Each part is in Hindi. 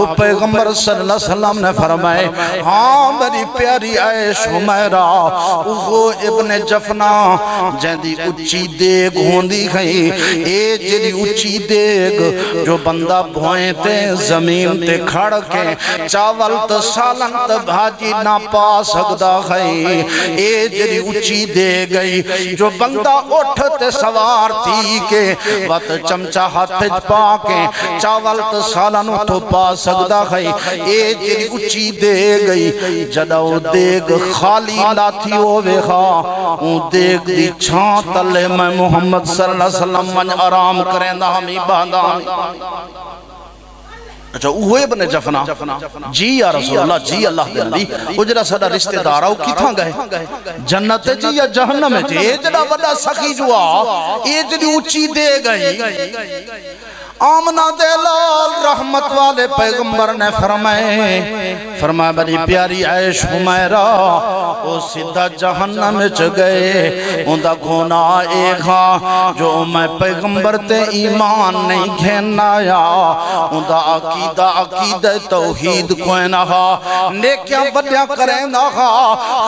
तो पैगम्बर सल्लल्लाहु अलैहि वसल्लम ने फरमाए, हाँ मेरी प्यारी आए सुमैरा उहो इब्ने जफना जेदी उच्ची देग होंदी गई, ए जेदी उच्ची देग जो बंदा भोए ते जमीन ते खड़ के चावल ते सालन ते भाजी ना पा सकदा गई, ए जेदी उच्ची देग गई जो बंदा उठ ते सवार थी के वत चमचा हाथ पा के चावल ते सालन तो पा सकदा है, ए जेरी उची दे गई जदा ओ देग खाली लाथी होवेगा ओ देग दी छां तले मैं मोहम्मद सल्लल्लाहु अलैहि वसल्लम मन आराम करेंदा हम इबादा। अच्छा वो इब्ने जफना जी या रसूल अल्लाह जी अल्लाह दे अली ओ जड़ा साडा रिश्तेदार ओ किथा गए जन्नत जी या जहन्नम में जे जड़ा बड़ा सखी जुआ ए जड़ी उची दे गई। आमना दे लाल रहमत वाले पैगंबर ने फरमाया बड़ी प्यारी आयश हुमैरा ओ सीधा जहन्नम च गए उनका गुना एखा जो मैं पैगंबर ते ईमान नहीं घेनाया उनका अकीदा अकीदा तौहीद कोना हा नेकियां वड्या करेंदा हा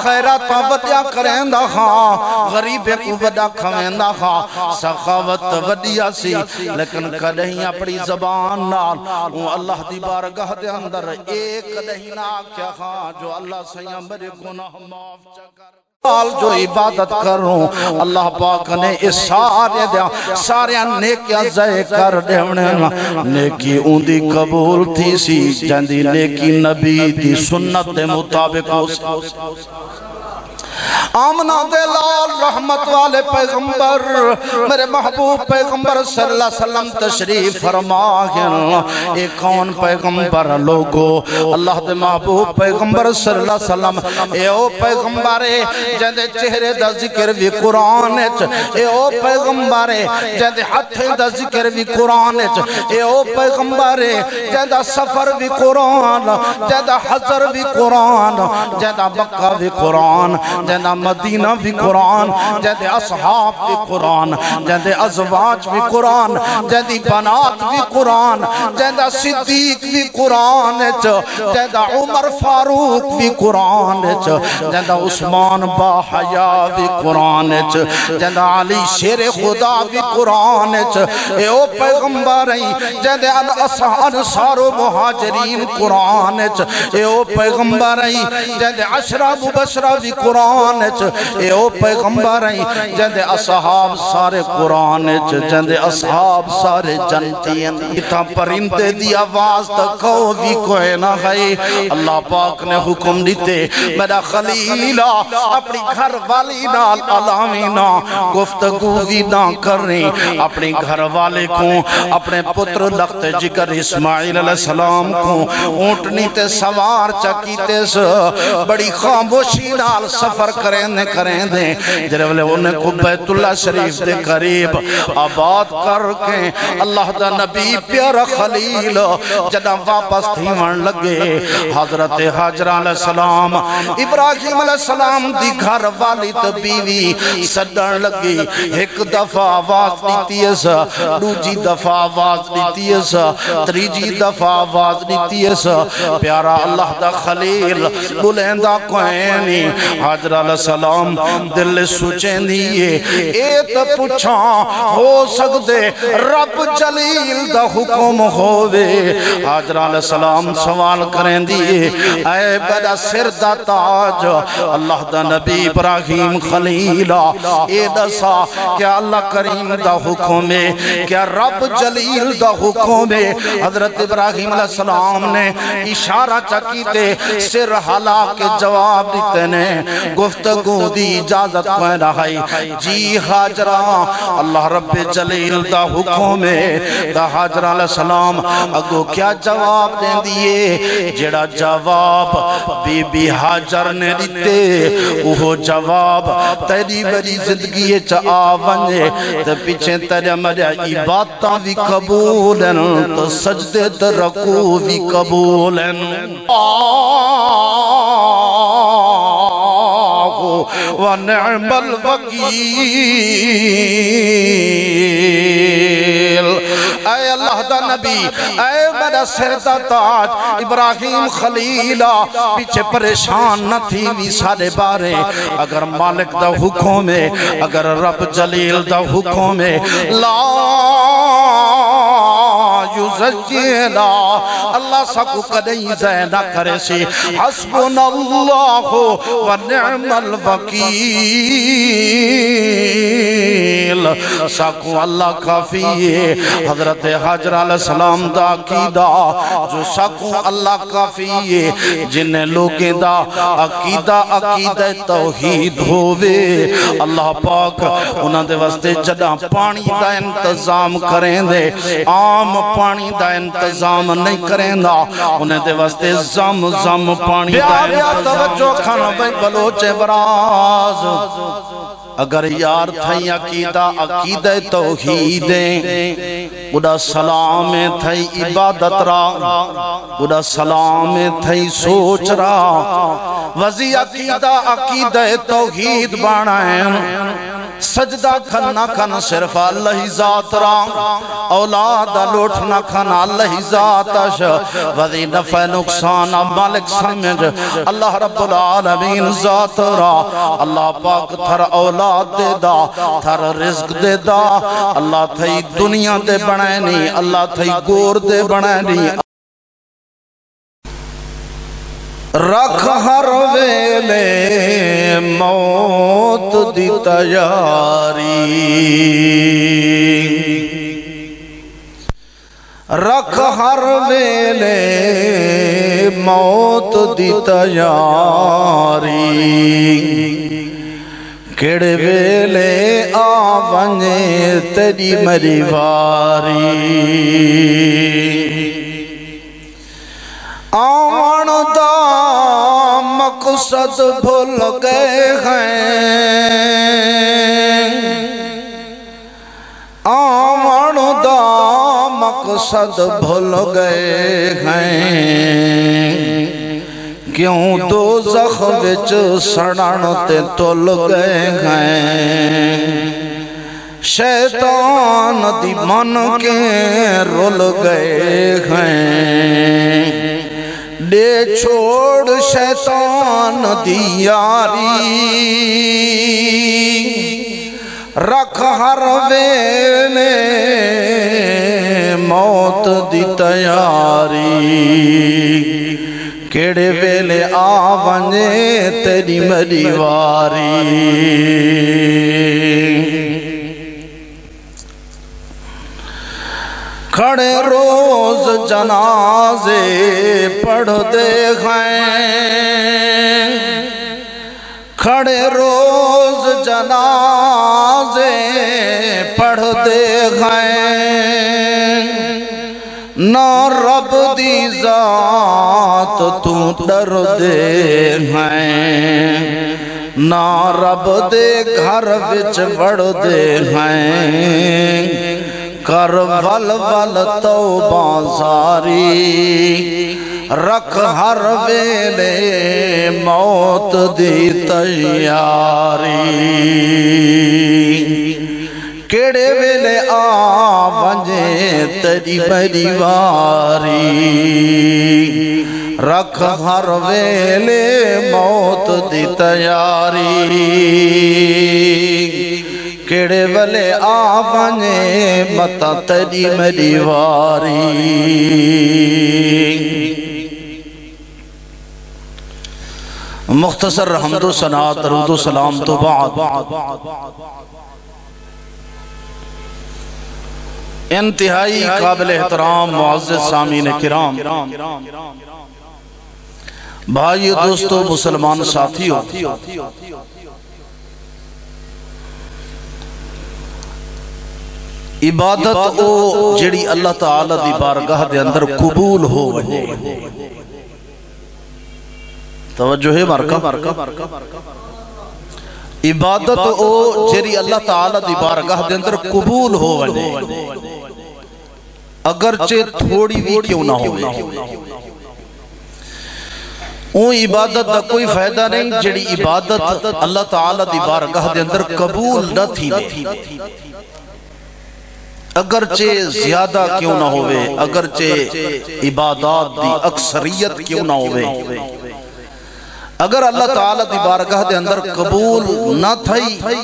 खैरातां वड्या करेंदा हा गरीबे को वड्डा खवेंदा हा सखावत वड्डिया सी लेकिन कदे अपनी जबान नाल अल्लाह दी बारगाह दे अंदर एक नहीं ना क्या हाँ जो अल्लाह सैया मेरे गुनाह माफ कर जो इबादत करूं अल्लाह पाक ने इस सारे सारिया नेकियां जय कर देवने नेकी उंदी कबूल थी सी जंदी नेकी नबी दी सुन्नत के मुताबिक। आमना दे लाल रहमत वाले पैगंबर मेरे महबूब पैगंबर सल्लल्लाहु अलैहि वसल्लम तशरीफ फरमा गए। कौन पैगंबर लोगो अल्लाह दे महबूब पैगंबर सल्लल्लाहु अलैहि वसल्लम ए ओ पैगंबर है जिंदे चेहरे दा जिक्र भी कुरान विच, ए ओ पैगंबर है जिंदे हथ दा जिक्र भी कुरान विच, ए ओ पैगंबर है जिंदा सफर भी कुरान, जिंदा हजर भी कुरान, जिंदा मक्का भी कुरान, जैदा मदीना भी कुरान, जैदे असहाब भी कुरान, जैदे अजवाज भी कुरान, जैदी बनात भी कुरान, जैदा सिद्दीक भी कुरान, जैदा उमर फारूक भी कुरान, जैदा उस्मान बाहया भी कुरान, जैदा अली शेर खुदा भी कुरान। ए ओ पैगंबर जैदे अंसारो मुहाजरीन कुरान, ए ओ पैगंबर जैदे अशरा मुबशरा भी कुरान, पैगंबर जंदे असहाब सारे कुरान, जंदे असहाब सारे जनती इतना परिंदे दी आवाज तक भी कोई ना है। अल्लाह पाक ने हुक्म दिते मेरा खलीला अपनी घर वाली नाल अलावी ना गुफ्तगू भी ना करें, अपने घर वाले को अपने पुत्र लखते जिक्र इस्माइल अलैहिस्सलाम को ऊँटनी ते सवार चकीते बड़ी खामोशी नाल सफर करें करें दे जरे उन्हें को बैतुल्ला शरीफ के करीब आबाद करके अल्लाह दा नबी प्यारा खलील जदा वापस थी वन लगे हजरत हाजरा अलैहिस्सलाम इब्राहिम अलैहिस्सलाम दी घर वाली तो बीवी सदन लगी। एक दफा आवाज दी एस, दूजी दफा आवाज दी एस, तीजी दफा आवाज दी एस, प्यारा अल्लाह दा खलील बुलंदा कोई नहीं। हाजरा अलैहिस्सलाम दिल सोचेंदी ए तो पूछा हो सकदे रब जलील दा हुक्म होवे। हाजरा अलैहिस्सलाम सवाल करेंदी ऐ बड़ा सिर दा ताज अल्लाह दा नबी इब्राहिम खलीला ए दसा क्या अल्लाह करीम दा हुक्म है, क्या रब जलील दा हुक्म है? हजरत इब्राहिम अलैहिस्सलाम ने इशारा चकीते सिर हला के जवाब दिते ने गुफ्तगू दी इजाजत कोई ना है। जी हाजरा अल्लाह रब्बे जलील दा हुक्म है। ता हाजरा अलैहिस्सलाम अगो क्या जवाब देंदी है? जेड़ा जवाब बीबी हाजर ने दिते वो जवाब तेरी मेरी जिंदगी च आवंजे ते पीछे तेरे मेरी इबादतां भी कबूल न तो सजदे ते रकू भी कबूल न। ونعم الوکیل। اے اللہ دا نبی اے میرا سر دا تاج ابراہیم خلیلہ پیچھے پریشان نہ تھی بھی سارے بارے اگر مالک دا حکم ہے اگر رب جلیل دا حکم ہے اللہ سب کدیں ضائع نہ کرے سی حسبنا اللہ ونعم الوکیل ساکو اللہ کافی ہے حضرت حاجرہ علیہ السلام دا عقیدہ جو ساکو اللہ کافی ہے جنہیں لوگیں دا عقیدہ توحید ہووے اللہ پاک انہاں دے واسطے جدہ پانی دا انتظام کریں دے عام पानी दा इंतजाम नहीं करेंदा उन्हें दे वास्ते जम जम पानी दा इंतजाम अगर यार थई अकीदा अकीदे तौहीदे उड़ा सलाम थई इबादत रा उड़ा सलाम थई सोच रा वजी अकीदा अकीदे तौहीद बनाए सजदा करना खाना सिर्फ अल्लाह ही जात रा औलाद लौटना खाना अल्लाह ही जात अश वजी नफा नुकसान मालिक समझ अल्लाह रब्बुल आलमीन जात रा अल्लाह पाक थर औलाद दे दा थर रिज्क दे दा अल्लाह थई दुनिया दे बनानी अल्लाह थई गोर दे बनानी रख हर वेले मौत दी तैयारी रख हर वेले मौत दी तैयारी केड़े वेले आवने तेरी मेरी वारी आवन दा मकसद भूल गए हैं आवन दा मकसद भूल गए हैं क्यों दोज़ख विच सड़न ते तुल गए हैं शैतान दी मन के रुल गए हैं दे छोड़ शैतान दी यारी रख हर वेले मौत दी तैयारी केड़े वेले आवने तेरी मेरी वारी खड़े रोज जनाजे पढ़ते हैं खड़े रोज जनाजे पढ़ते हैं ना रब दी जात तू डरते हैं ना रब दे घर विच वड़ते हैं कर वल वल तौबा सारी रख हर वेले मौत दी तैयारी केड़े वेले आवंजे तेरी मेरी वारी रख हर वेले मौत दी तैयारी केड़े वले आवने मता तेरी मेरी वारी मुख्तसर हमदो सना दरूदो सलाम तो बाद इंतहाई काबिल एहतराम मुअज़्ज़िज़ सामीन किराम भाइयों दोस्तों मुसलमान साथियों इबादत ओ जिड़ी अल्लाह ताला दी बारगाह दे अंदर कबूल हो वजे तवज्जो है मरका इबादत ओ जिड़ी अल्लाह ताला दी बारगाह दे अंदर कबूल हो वजे अगरचे थोड़ी भी क्यों ना हो ਉਹ ਇਬਾਦਤ ਦਾ ਕੋਈ ਫਾਇਦਾ ਨਹੀਂ ਜਿਹੜੀ ਇਬਾਦਤ ਅੱਲਾਹ ਤਾਲਾ ਦੀ ਬਾਰਗਾਹ ਦੇ ਅੰਦਰ ਕਬੂਲ ਨਾ ਥੀਵੇ, अगरचे ज्यादा क्यों ना होवे, अगरचे इबादत दी अक्सरियत क्यों ना होवे, अगर अल्लाह ताला दी बारगाह दे अंदर कबूल ना थई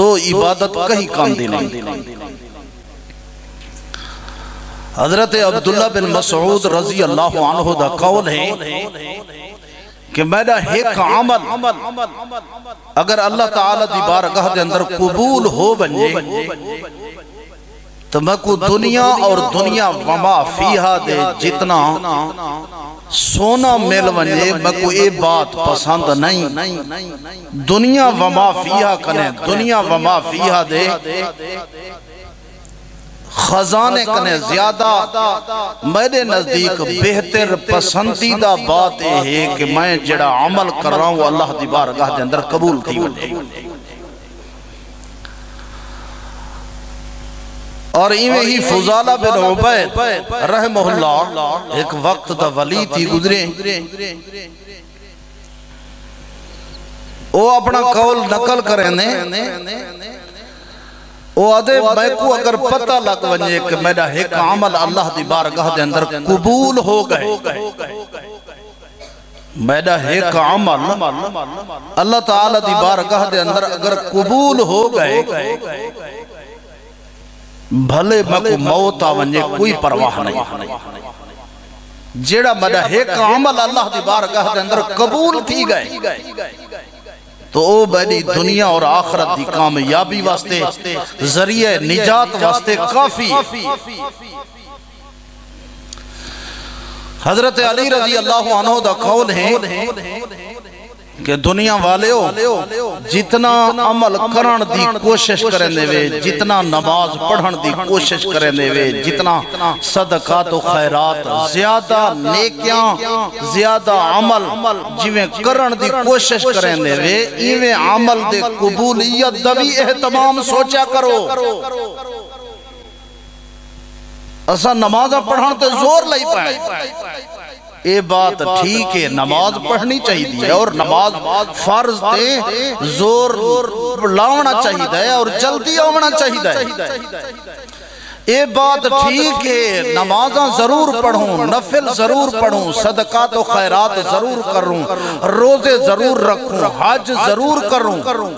तो इबादत कहीं काम दी नहीं। हजरत अब्दुल्ला बिन मसऊद रजी अल्लाह अन्हु दा कौल है कि मेरा एक अमल अगर अल्लाह ताला दी बारगाह दे अंदर कबूल हो बने तो मैं को दुनिया और दुनिया वमा फीहा दे जितना सोना मिल बने मैं को ये बात पसंद नहीं। दुनिया वमा फीहा कने, दुनिया वमा फीहा दे खजाने कने ज्यादा मेरे नजदीक बेहतर पसंदीदा बात यह है कि मैं जड़ा अमल कर रहा हूँ अल्लाह दी बारगाह के अंदर कबूल थी वने। और इवें ही फुजाला बिन उबैद रहमहुल्लाह एक वक्त दा वली थी गुजरे, वो अपना कौल नकल करे ने को अगर पता लग वने कि मेरा एक अमल अल्लाह दी बारगाह दे अंदर कबूल हो गए, मेरा एक अमल अल्लाह ताला दी बारगाह दे अंदर अगर कबूल हो गए भले मको मौत आ वने कोई परवाह नहीं, जेड़ा मेरा एक अमल अल्लाह दी बारगाह दे अंदर कबूल थी गए तो ओ बड़ी दुनिया और आखरत की कामयाबी वास्ते, जरिए निजात वास्ते काफी। हजरत अली रजी अल्लाह अन्हु दा कौल है कि दुनिया वाले हो जितना अमल करण दी कोशिश करने वे, जितना नमाज पढ़न दी कोशिश करने वे, जितना सदका तो खैरात ज्यादा नेकियां ज्यादा अमल जिवें करन दी कोशिश करने वे इवें अमल दे कबूलियत दा भी एहतमाम सोचा करो। असा नमाज पढ़न ते जोर लई पाए, ये बात ठीक है नमाज पढ़नी चाहिए और नमाज फर्ज ते जोर लावना चाहिए और जल्दी आवना चाहिए, ये बात ठीक है नमाजा जरूर पढ़ूं, नफिल जरूर पढ़ूं, सदका तो खैरात जरूर करूं, रोजे जरूर रखूं, हज जरूर करूं,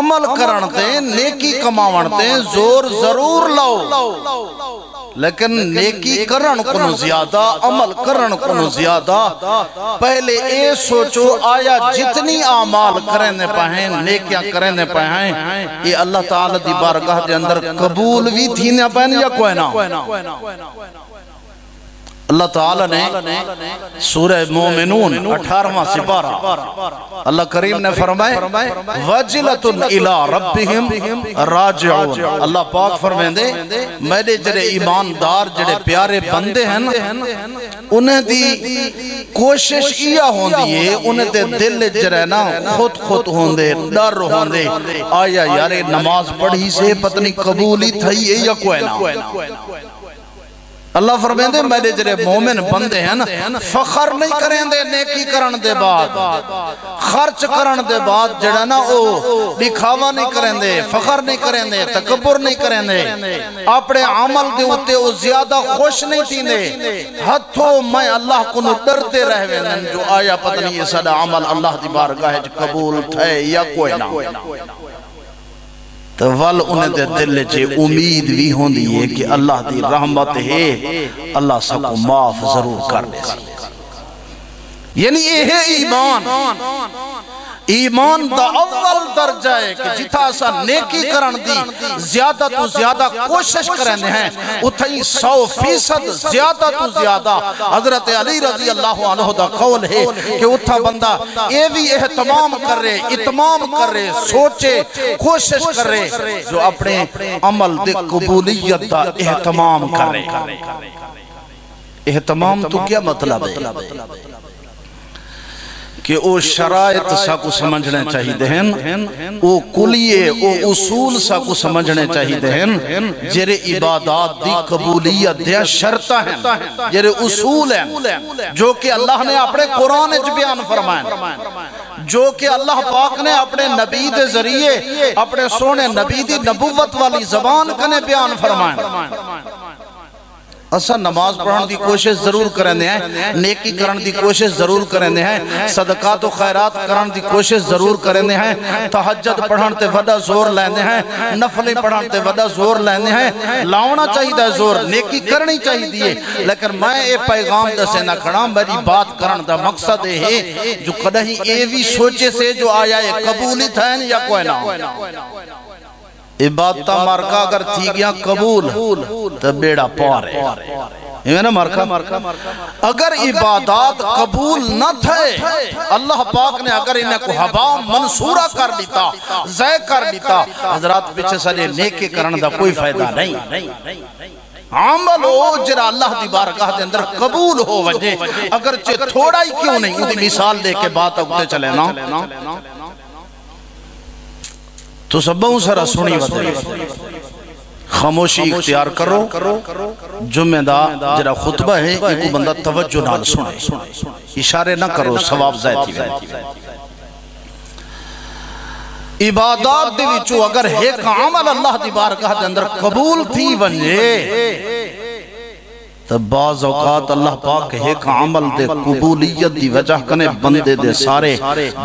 अमल करण ते नेकी कमावण ते जोर जरूर लाओ, लेकिन नेकी करण को ज्यादा अमल करण को ज्यादा पहले ये सोचो आया जितनी आमाल करने पाए नेकियां करने पाए ये अल्लाह ताला दी बारगाह दे अंदर कबूल भी थी ना पाए या कोई ना। अल्लाह ताला ने सूरह मोमिनून 18वां सिपारा अल्लाह करीम ने फरमाया वजलतुन इला रब्बिहिम राजिऊन, अल्लाह पाक फरमांदे मेरे जड़े ईमानदार जड़े प्यारे बंदे हैं उन्हें दी कोशिश इया होंदी है उन्हें दे दिल जड़े ना खुद खुद होंदे डर होंदे आया यारे नमाज पढ़ी से पत्नी कबूली थई है या कोई ना। अल्लाह फरमाते मेरे जरे मोमिन बंदे हैं ना फखर नहीं करेंदे नेकी करन दे बाद, खर्च करन दे बाद जड़ा ना ओ दिखावा नहीं करेंदे, फखर नहीं करेंदे, तकब्बुर नहीं करेंदे, अपने अमल दे उते ओ ज्यादा खुश नहीं थींदे, हथों मैं अल्लाह को डरते रहवेन जो आया पता नहीं सदा अमल अल्लाह दी बारगाह च कबूल थे या कोई ना। तो वल उन्हें दे दिल च उम्मीद भी होंदी है कि अल्लाह दी रहमत है अल्लाह सबको माफ जरूर कर दे। यानी यह है ईमान, ईमान दा अव्वल दर्जा है कि जिथा असा नेकी करन दी ज्यादा तो ज्यादा कोशिश करने हैं उथई 100% ज्यादा तो ज्यादा। हजरत अली रजी अल्लाह अन्हु दा कौल है कि उथा बंदा ये भी एहतमाम करे, इतमाम करे, सोचे, कोशिश करे जो अपने अमल दे कबूलियत दा एहतमाम करे। एहतमाम तो क्या मतलब है कि ओ शरायत साकू समझने चाहिए हैं, ओ कुलिये ओ उसूल साकू समझने चाहिए हैं जेरे इबादत दी कबूलियत दे शर्ता हैं, जेरे उसूल हैं जो कि अल्लाह ने अपने कुरान में बयान फरमाए, जो कि अल्लाह पाक ने अपने नबी के जरिए अपने सोने नबी की नबूवत वाली जबान कने बयान फरमाए। असा नमाज पढ़ने की कोशिश जरूर करेंगे, नेकी करने की कोशिश जरूर करेंगे, सदका तो खैरात करने की कोशिश जरूर करेंगे, तहज्जुद पढ़ने ते वड़ा जोर लेंगे, नफली पढ़ने ते वड़ा जोर लेंगे, लाना चाहिए जोर, नेकी करनी चाहिए। लेकिन मैं ये पैगाम दसे ना खड़ा, मेरी बात करने का मकसद ये है जो कहीं ये भी सोचे से जो आया है कबूलित है या कोई ना इबादत मार्का अगर थी गया कबूल तो बेड़ा पार है ना मार्का। अगर इबादत कबूल न थे, अल्लाह पाक ने अगर इन्हें को हवा मंसूरा कर लिता, जय कर लिता, हजरात पीछे सारे नेके करने का कोई फायदा नहीं। आमल हो जरा अल्लाह दी बारगाह दे अंदर कबूल हो वजे, अगर चे थोड़ा ही क्यों नहीं। उदी मिसाल देके बात उठते चले ना, तो सब बहुत सारा सुनी खामोशी इख्तियार करो, जुम्मेदा जरा खुतबा है एक बंदा तवज्जो नाल सुने, इशारे ना करो, सवाब जायती है। इबादत दे विचो अगर एक अमल अल्लाह दी बारगाह दे अंदर कबूल थी वंजे तो बाज़ औक़ात अल्लाह पाक एक अमल दे कबूलियत दी वजह कने बंदे दे सारे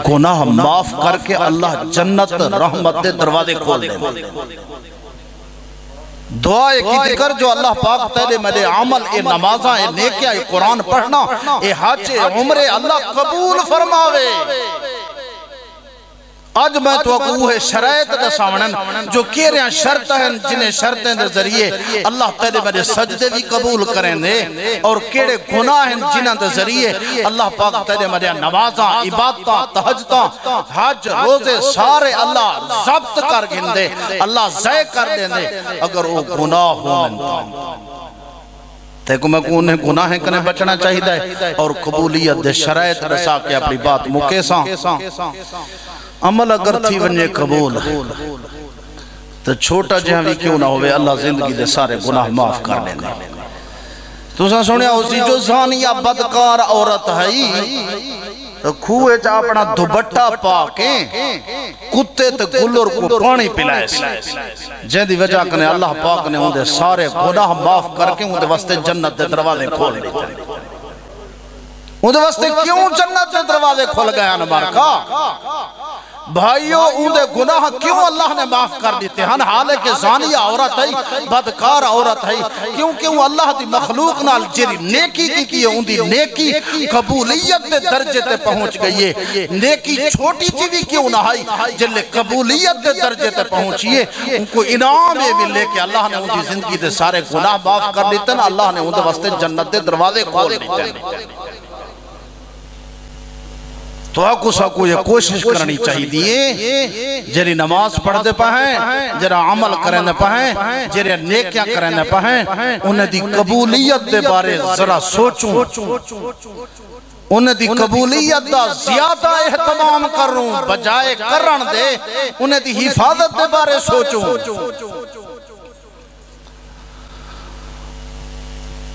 गुनाह माफ करके अल्लाह जन्नत रहमत दे दरवाजे खोल दे। दुआ की कर जो अल्लाह पाक तेरे मेरे अमल ए नमाजा ए नेकिया ए कुरान पढ़ना ए हज ए उम्रे अल्लाह कबूल फरमावे। आज मैं तो है शरायत जो केरिया शर्त हैं जिन्हें शर्तें के जरिए अल्लाह तेरे मेरे सजदे भी कबूल करेंगे और केड़े गुनाह हैं जिन्हों के जरिए अल्लाह पाक तेरे मेरे नमाजा इबादता तहज्जुदा हज रोजे सारे अल्लाह जब्त कर गिंदे, अल्लाह जय कर देंगे। अगर वो गुनाह हो ते को मैं उन्हें गुनाह कने बचना चाहिए और कबूलियत दे शरायत दसा के अपनी बात मुकेसा। अमल अगर थी वने कबूल तो छोटा जहाँ भी क्यों ना होवे अल्लाह जिंदगी दे सारे गुनाह माफ कर देंगे। तुसा सुनिया उसी जो जानिया बदकार औरत है तो खूहे च अपना दुपट्टा पाके कुत्ते ते गुलर को पानी पिलाए, जेदी वजह कने अल्लाह पाक ने उनके सारे गुनाह माफ करके उनके वास्ते जन्नत के दरवाजे खोल दिए। उनके वास्ते क्यों जन्नत के दरवाजे खोल गए मारका भाइयों? उनके गुनाह क्यों अल्लाह ने माफ कर दिते हैं? हालांकि जानिया औरत है, बदकार औरत है, क्योंकि वो अल्लाह की मखलूक नाल जेरी नेकी की उनकी नेकी कबूलियत के दर्जे ते पहुंच गई है। नेकी छोटी जी भी क्यों ना आई जिले कबूलियत के दर्जे ते पहुंचिए उनको इनाम ये मिले कि अल्लाह ने उनकी जिंदगी के सारे गुनाह माफ कर दिते हैं, अल्लाह ने उनके वास्ते जन्नत के दरवाजे खोल दिते। तो आपको ये कोशिश करनी चाहिए जरी नमाज पढ़ते पाए, जरा अमल करने पाए, जरा नेकियां करने पाए, उन्हें कबूलियत के बारे जरा सोचूं, उन्हें कबूलियत का ज्यादा एहतमाम करूं बजाय करन दे उन्हें हिफाजत के बारे सोचूं।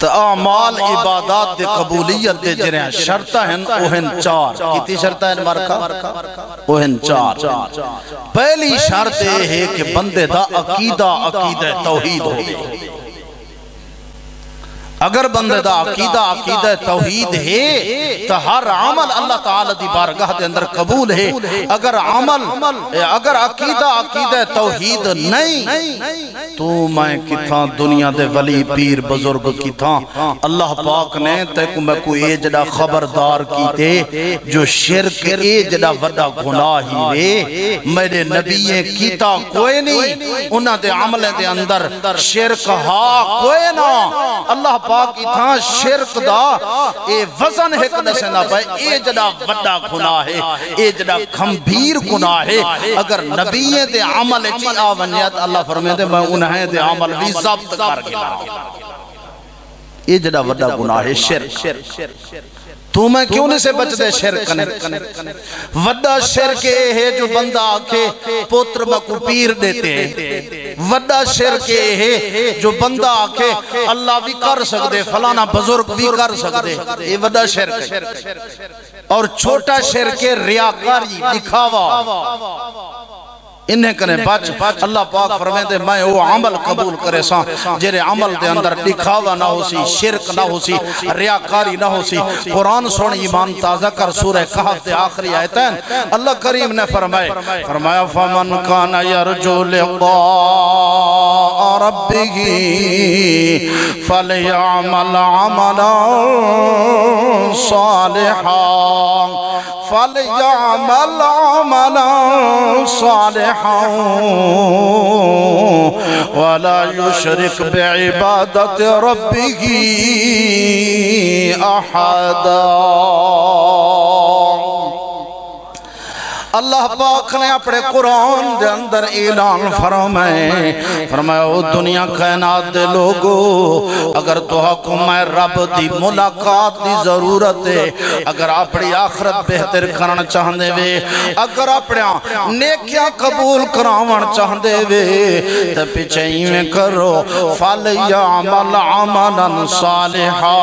तो आमाल इबादत दे कबूलियत दे जरे शर्ता हैं ओहन चार कितनी शर्ता हैं मारका ओहन चार। पहली शर्त ये है कि बंदे दा अकीदा अकीदा तौहीद हो। अगर बंदे दा अकीदा अकीदा तौहीद है तो हर अमल अल्लाह ताला दी बारगाह दे अंदर कबूल है। अगर अकीदा अकीदा तौहीद नहीं तो मैं किथा दुनिया दे वली पीर बुजुर्ग किथा अल्लाह पाक ने तैको मैं को ए जड़ा खबरदार कीते जो शिरक ए जड़ा वड्डा गुनाह ही है मेरे नबी ने कीता कोई नहीं, उन्हां दे अमलें दे अंदर शिरक हा कोई ना। अल्लाह पाक इथा शिरक दा ए वजन है कि दसना पे ए जड़ा वड्डा गुनाह है, ए जड़ा गंभीर गुनाह है। अगर नबी दे अमल च आ वन्यत अल्लाह फरमाते मैं उन्हें दे अमल भी जब्त करके ए जड़ा वड्डा गुनाह है शिरक। तू मैं क्यों नहीं से बचदे शिरक ने। वड्डा शिरक ये है जो बंदा आके पुत्र बकु पीर देते हैं। वड्डा शिरक ये है जो बंदा आके अल्लाह भी कर सकते फलाना बुजुर्ग भी कर सकते, ये वड्डा शिरक है। और छोटा शिरक रियाकारी दिखावा, इन्हें कने बच बच। अल्लाह पाक फरमाते मैं वो अमल कबूल करे सा जेरे अमल दे अंदर दिखावा ना होसी, शिरक ना होसी, रियाकारी ना होसी। कुरान सुन ईमान ताजा कर सूरह कहफ के आखिरी आयत है, अल्लाह करीम ने फरमाया फमन कान यरजु लिका रब्बिह फलयअमल अमलन सालिहा फलयअमल अमलन सालिहा वला युशरिक बिइबादत रब्बिही अहदा। अल्लाह पाक ने अपने कुरान दे अंदर ऐलान फरमाया ओ दुनिया कायनात दे लोगो, अगर तुहाको मैं रब दी मुलाकात दी जरूरत है, अगर अपनी आखरत बेहतर करना चाहते वे, अगर अपने नेकियां कबूल करावण चाहते वे तो पिछे इवें करो फलयअमल अमलन सालिहा,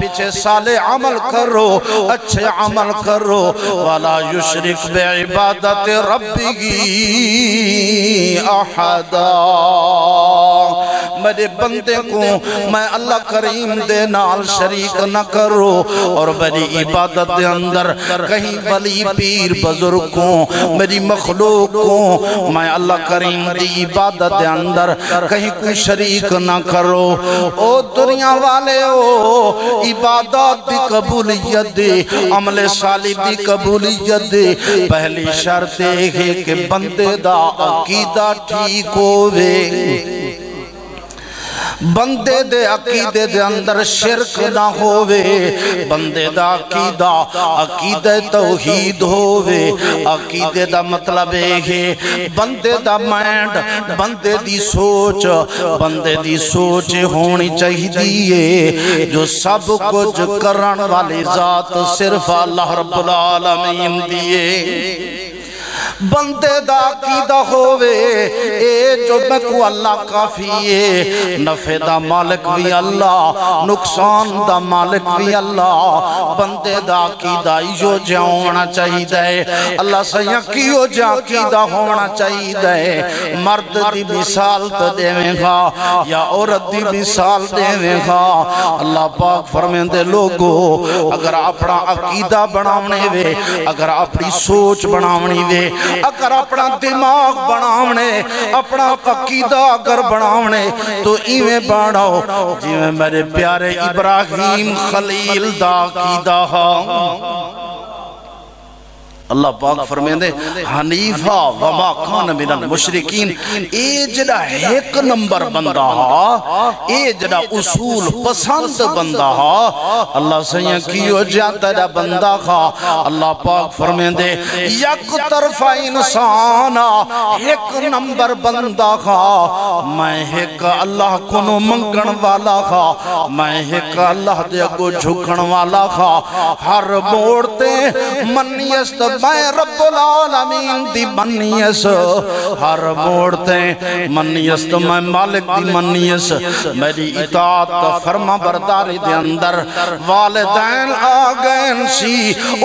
पिछे साले अमल करो, अच्छे अमल करो। वाला युशरिक बिइबादत रब्बिही अहदा। मेरे बंदे को मैं अल्लाह करीम दे नाल शरीक न करो और मेरी इबादत के अंदर कहीं वली पीर बुजुर्ग को मेरी मखलूक को मैं अल्लाह करीम दी इबादत के अंदर कहीं कोई शरीक न करो। ओ दुनिया वाले हो, इबादत की कबूलियत दे, अमले सालिह दी कबूलियत दे, पहली शर्त यह है कि बंदे दा अकीदा ठीक होवे। बंदे दे अकीदे दे अंदर शिरक ना होवे, बंदे दा अकीदा अकीदे तौहीद होवे। अकीदे दा मतलब है बंदे दा माइंड, बंदे दी सोच, बंदे दी सोच होनी चाहिए जो सब कुछ करन वाली जात सिर्फ अल्लाह रब्बुल आलमीन दी है। बंदे दा अकीदा होवे ए जो मको अल्लाह काफी है, नफे दा मालिक भी अल्लाह, नुकसान दा मालिक भी अल्लाह। बंदे दा अकीदा इहो जिहा होना चाहिदा है, अल्लाह सईया किहो जिहा अकीदा होना चाहिदा है। मर्द दी मिसाल तो देवेगा या औरत दी मिसाल देवेगा। अल्लाह पाक फरमांदे लोगो, अगर अपना अकीदा बनावणे वे, अगर अपनी सोच बनावणी वे, अगर अपना दिमाग बनावने, अपना अकीदा अगर बनावने तो इवें बनाओ जिवें मेरे प्यारे इब्राहिम खलील दा अकीदा हा। अल्लाह पाक फरमांदे हनीफा वमा कान मिनल मुशरिकीन। ए जड़ा एक नंबर बंदा हा, ए जड़ा उसूल पसंद बंदा हा, अल्लाह सईया कियो ज्यादा बंदा हा। अल्लाह पाक फरमांदे एक तरफा इंसान एक नंबर बंदा हा। मैं एक अल्लाह को मंगण वाला हा, मैं एक अल्लाह दे अगो झुकण वाला हा। हर मोड़ ते मन्नियस मैं रब्बुल आलमीन दी मन्नियस, हर मोड़ ते मन्नियस तो मैं मालिक दी मन्नियस। मेरी इताअत फरमा बरदारी दे अंदर वालिदैन आ गए सी,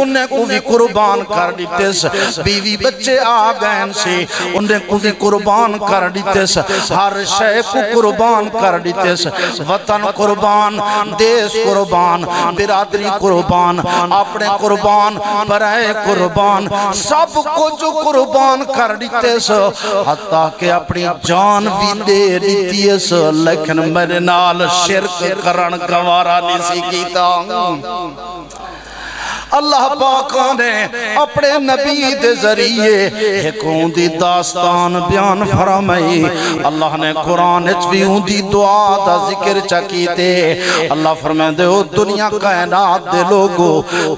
उन्हें को भी कुर्बान कर दितेस। बीवी बच्चे आ गए सी, उन्हें को भी कुर्बान कर दितेस। हर शय को कुर्बान कर दितेस। वतन कुर्बान, देश कुर्बान, बिरादरी कुर्बान, अपने कुर्बान, पराए कुर्बान, सब कुछ कुर्बान कर दितेस। हत्ता के अपनी जान भी दे दितीस, लेकिन मेरे नाल शिरक करन गवारा नहीं सी कीता। अल्लाह पाक ने अपने नबी दे जरिए एक उंदी दास्तान बयान फरमाई। अल्लाह ने कुरान च भी उंदी दुआ दा जिक्र च कीते। अल्लाह फरमांदे ओ दुनिया कायनात दे लोगो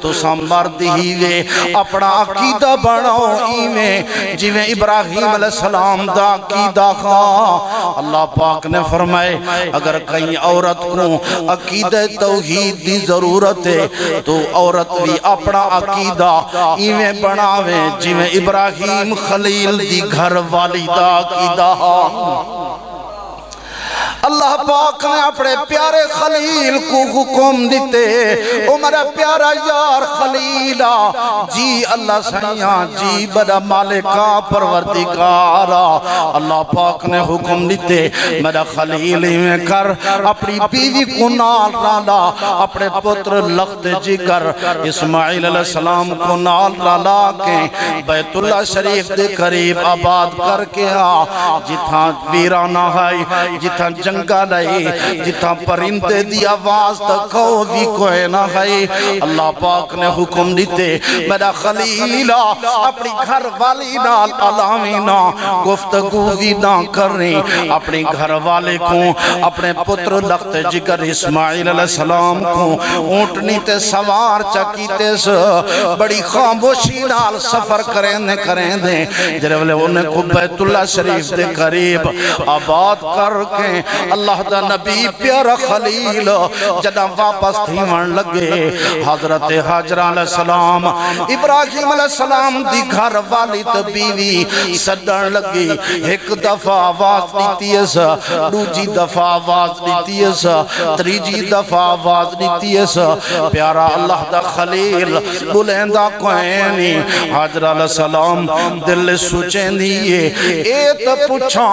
तुसा मर्द ही वे अपना अकीदा बनाओ इवें जिवें इब्राहिम अलैहिस्सलाम दा अकीदा था। अल्लाह पाक ने फरमाए अगर कहीं औरत को अकीदे तौहीद दी जरूरत है तो औरत भी अपना अकीदा इवें बनावे जिवें इब्राहिम खलील दी घर वाली दा अकीदा। अल्लाह पाक ने अपने प्यारे खलील को हुकुम दिते ओ मेरा प्यारा यार खलीला जी अल्लाह सैया जी बड़ा मालिका परवरदिगारा। अल्लाह पाक ने हुकुम दिते मेरा खलील इवें कर अपनी बीवी को नाल लाला अपने पुत्र लख्त जिगर इस्माइल अलैहिस्सलाम को नाल लाला के बैतुल्लाह शरीफ के करीब आबाद करके आ जिथा वीराना है जिथा जिथा परिंदे दी आवाज तक भी कोई ना है। अल्लाह पाक ने हुक्म दिते मेरा खलीला अपनी घर वाली नाल अलावी ना गुफ्तगू भी ना करनी अपने घर वाले को अपने पुत्र लख्त जिगर इस्माइल अलैहिस्सलाम को ऊंटनी ते सवार चकीते बड़ी खामोशी नाल सफर करें करें दे जेरे वाले उन्हें को बैतुल्लाह शरीफ के करीब आबाद करके अल्लाह दा नबी प्यारा खलील जदा वापस थीवन लगे हजरत हाजरा अलैहिस्सलाम इब्राहिम अलैहिस्सलाम दी घर वाली ते बीवी सदन लगी। एक दफा आवाज दीती अस दूजी दफा आवाज दीती अस तीजी दफा आवाज दीती अस प्यारा अल्लाह दा खलील बुलंदा कोई नहीं। हाजरा अलैहिस्सलाम दिल सोचेंदी ए तो पूछा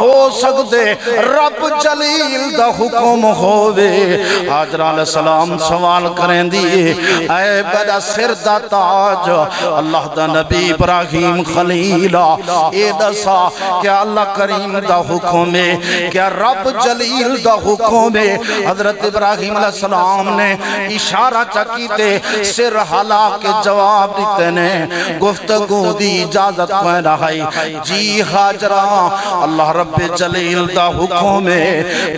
हो सकदे रब जलील दा हुक्म होवे। हाजरा अलैहिस्सलाम सवाल करेंदी ऐ बड़ा सिर दा ताज अल्लाह दा नबी इब्राहिम खलीला ए दसा क्या अल्लाह करीम दा हुक्म है क्या रब जलील दा हुक्म है। हजरत इब्राहिम अलैहिस्सलाम ने इशारा चकीते सिर हला के जवाब दिते ने गुफ्तगू दी इजाजत कोई ना है जी हाजरा अल्लाह रब जलील दा हुक्म में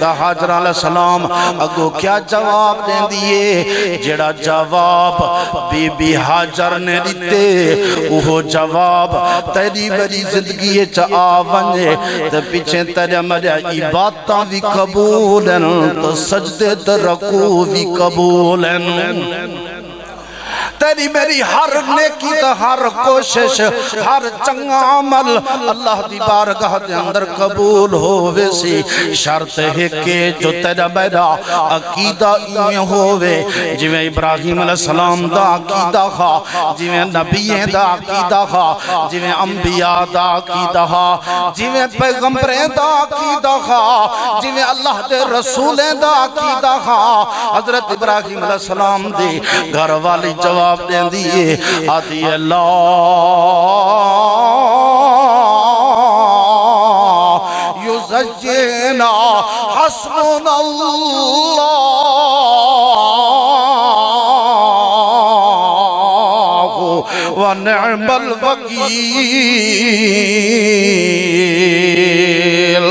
दा हाजरा अलैहिस्सलाम अगो क्या जवाब देंदी है जेड़ा जवाब बीबी हाजर ने दिते वो जवाब तेरी मेरी जिंदगी च आवंजे ते पीछे तेरे मेरी इबादतां भी कबूल हैं तो सजदे ते रकू भी कबूल हैं तेरी मेरी हर नेकी दा हर कोशिश हर चंगा अमल अल्लाह दी बारगाह दे अंदर कबूल होवे सी। शर्त है के जो तेरा मेरा अकीदा इवें होवे जिवें इब्राहिम अलैहिस्सलाम दा अकीदा हा जिवें नबीए दा अकीदा हा जिवें अंबिया दा अकीदा हा जिवें पैगंबरें दा अकीदा हा जिवें अल्लाह दे रसूलें दा अकीदा हा। हजरत इब्राहिम अलैहिस्सलाम दी घर वाली जवाब देंदी आती है ला युज़य्यना हस्बुनल्लाहु व निअमल वकील।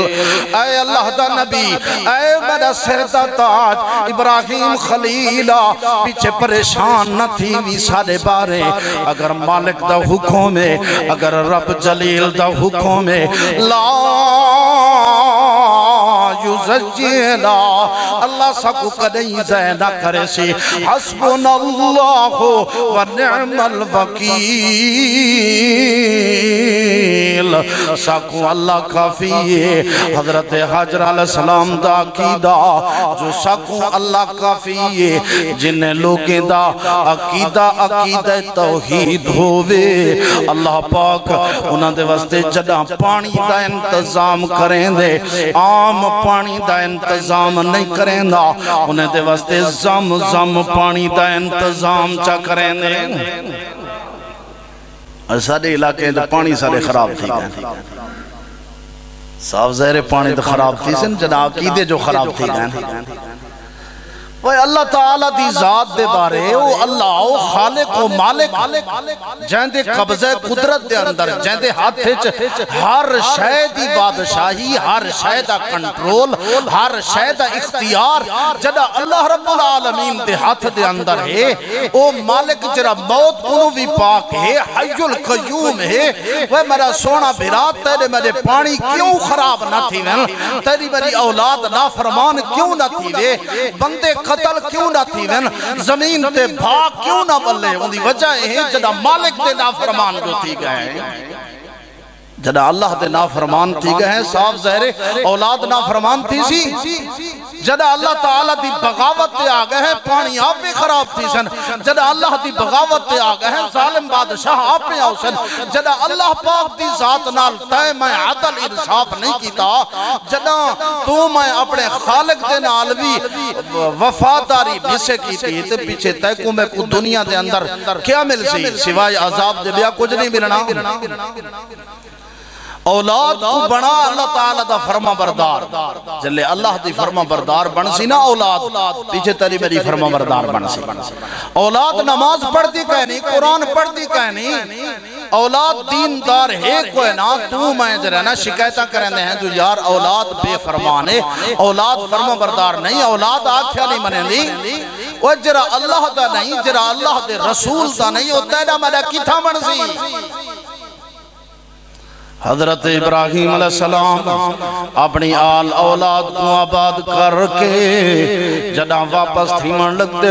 ऐ अल्लाह दा नबी ऐ मेरा सिर दा ताज इब्राहिम खलीला पीछे परेशान न थी भी सारे बारे अगर मालिक दा हुक्म है अगर रब जलील दा हुक्म है ला युज़य्यना अल्लाह सबको कदई ज़य ना करे सी हस्बुनल्लाहु व निअमल वकील सबको अल्लाह काफी है। हजरत हाजरा अलैहिस्सलाम दा अकीदा जो सबको अल्लाह काफी है जिन्हें लोगों दा अकीदा अकीदा तौहीद होवे अल्लाह पाक उन्हां दे वास्ते जदा पानी दा इंतजाम करें दे आम पानी दा इंतजाम नहीं करेंदा उन्हें दे वास्ते जम जम पानी दा इंतजाम चा करेंदे। सारे इलाके दा पानी सारे खराब थी गए साफ जहरे पानी तो खराब थी सन जनाब कीदे जो खराब थी गए अल्लाह ताला दी जात दे बारे अल्लाह ओ खालिक ओ मालिक जैंदे कब्जे कुदरत दे अंदर जैंदे हाथ विच हर शय दी बादशाही हर शय दा कंट्रोल हर शय दा इख्तियार जदा अल्लाह रब्बुल आलमीन दे हाथ दे अंदर है ओ मालिक जरा मौत को भी पाक है हय्युल कय्यूम है। वे मेरा सोना बिरा तेरे मेरे पानी क्यों खराब ना थी तेरी मेरी औलाद नाफरमान क्यों ना थी बंदे कतल क्यों ना थी जमीन ते भाग क्यों ना बल्ले उनकी वजह है जदा मालिक दे नाफरमान जो थी गए जदा अल्लाह दे नाफरमान थी गए साफ ज़हरे औलाद नाफरमान थी सी जदा अल्लाह ताला दी बगावत ते आ गए पानी आप भी खराब थी सन जदा अल्लाह दी बगावत ते आ गए जालिम बादशाह आप भी आओ सन जदा अल्लाह पाक दी जात नाल तय मैं अदल इंसाफ नहीं कीता जदा तू मैं अपने खालिक दे नाल भी वफादारी मिसे कीती ते पीछे तय को मैं को दुनिया दे अंदर क्या मिल सी सिवाय अजाब दे बिया कुछ नहीं मिलना। औलाद को बना अल्लाह ताला दा फर्मा बरदार जल्ले अल्लाह दी फर्मा बरदार बनसी ना औलाद पीछे तेरी मेरी फर्मा बरदार बनसी औलाद नमाज पढ़ती कहनी कुरान पढ़ती कहनी औलाद दीनदार है कोई ना तू मैं जरा ना शिकायत करने हैं जो यार औलाद बेफरमान है औलाद फर्मा बरदार नहीं औलाद आख्या नहीं मनेंदी ओ जरा अल्लाह दा नहीं जरा अल्लाह दे रसूल दा नहीं ओ तेरा मेरा किथा बनसी। हजरत इब्राहिम अलैहिस्सलाम अपनी आल औलाद को आबाद करके जदा वापस थीमन लगते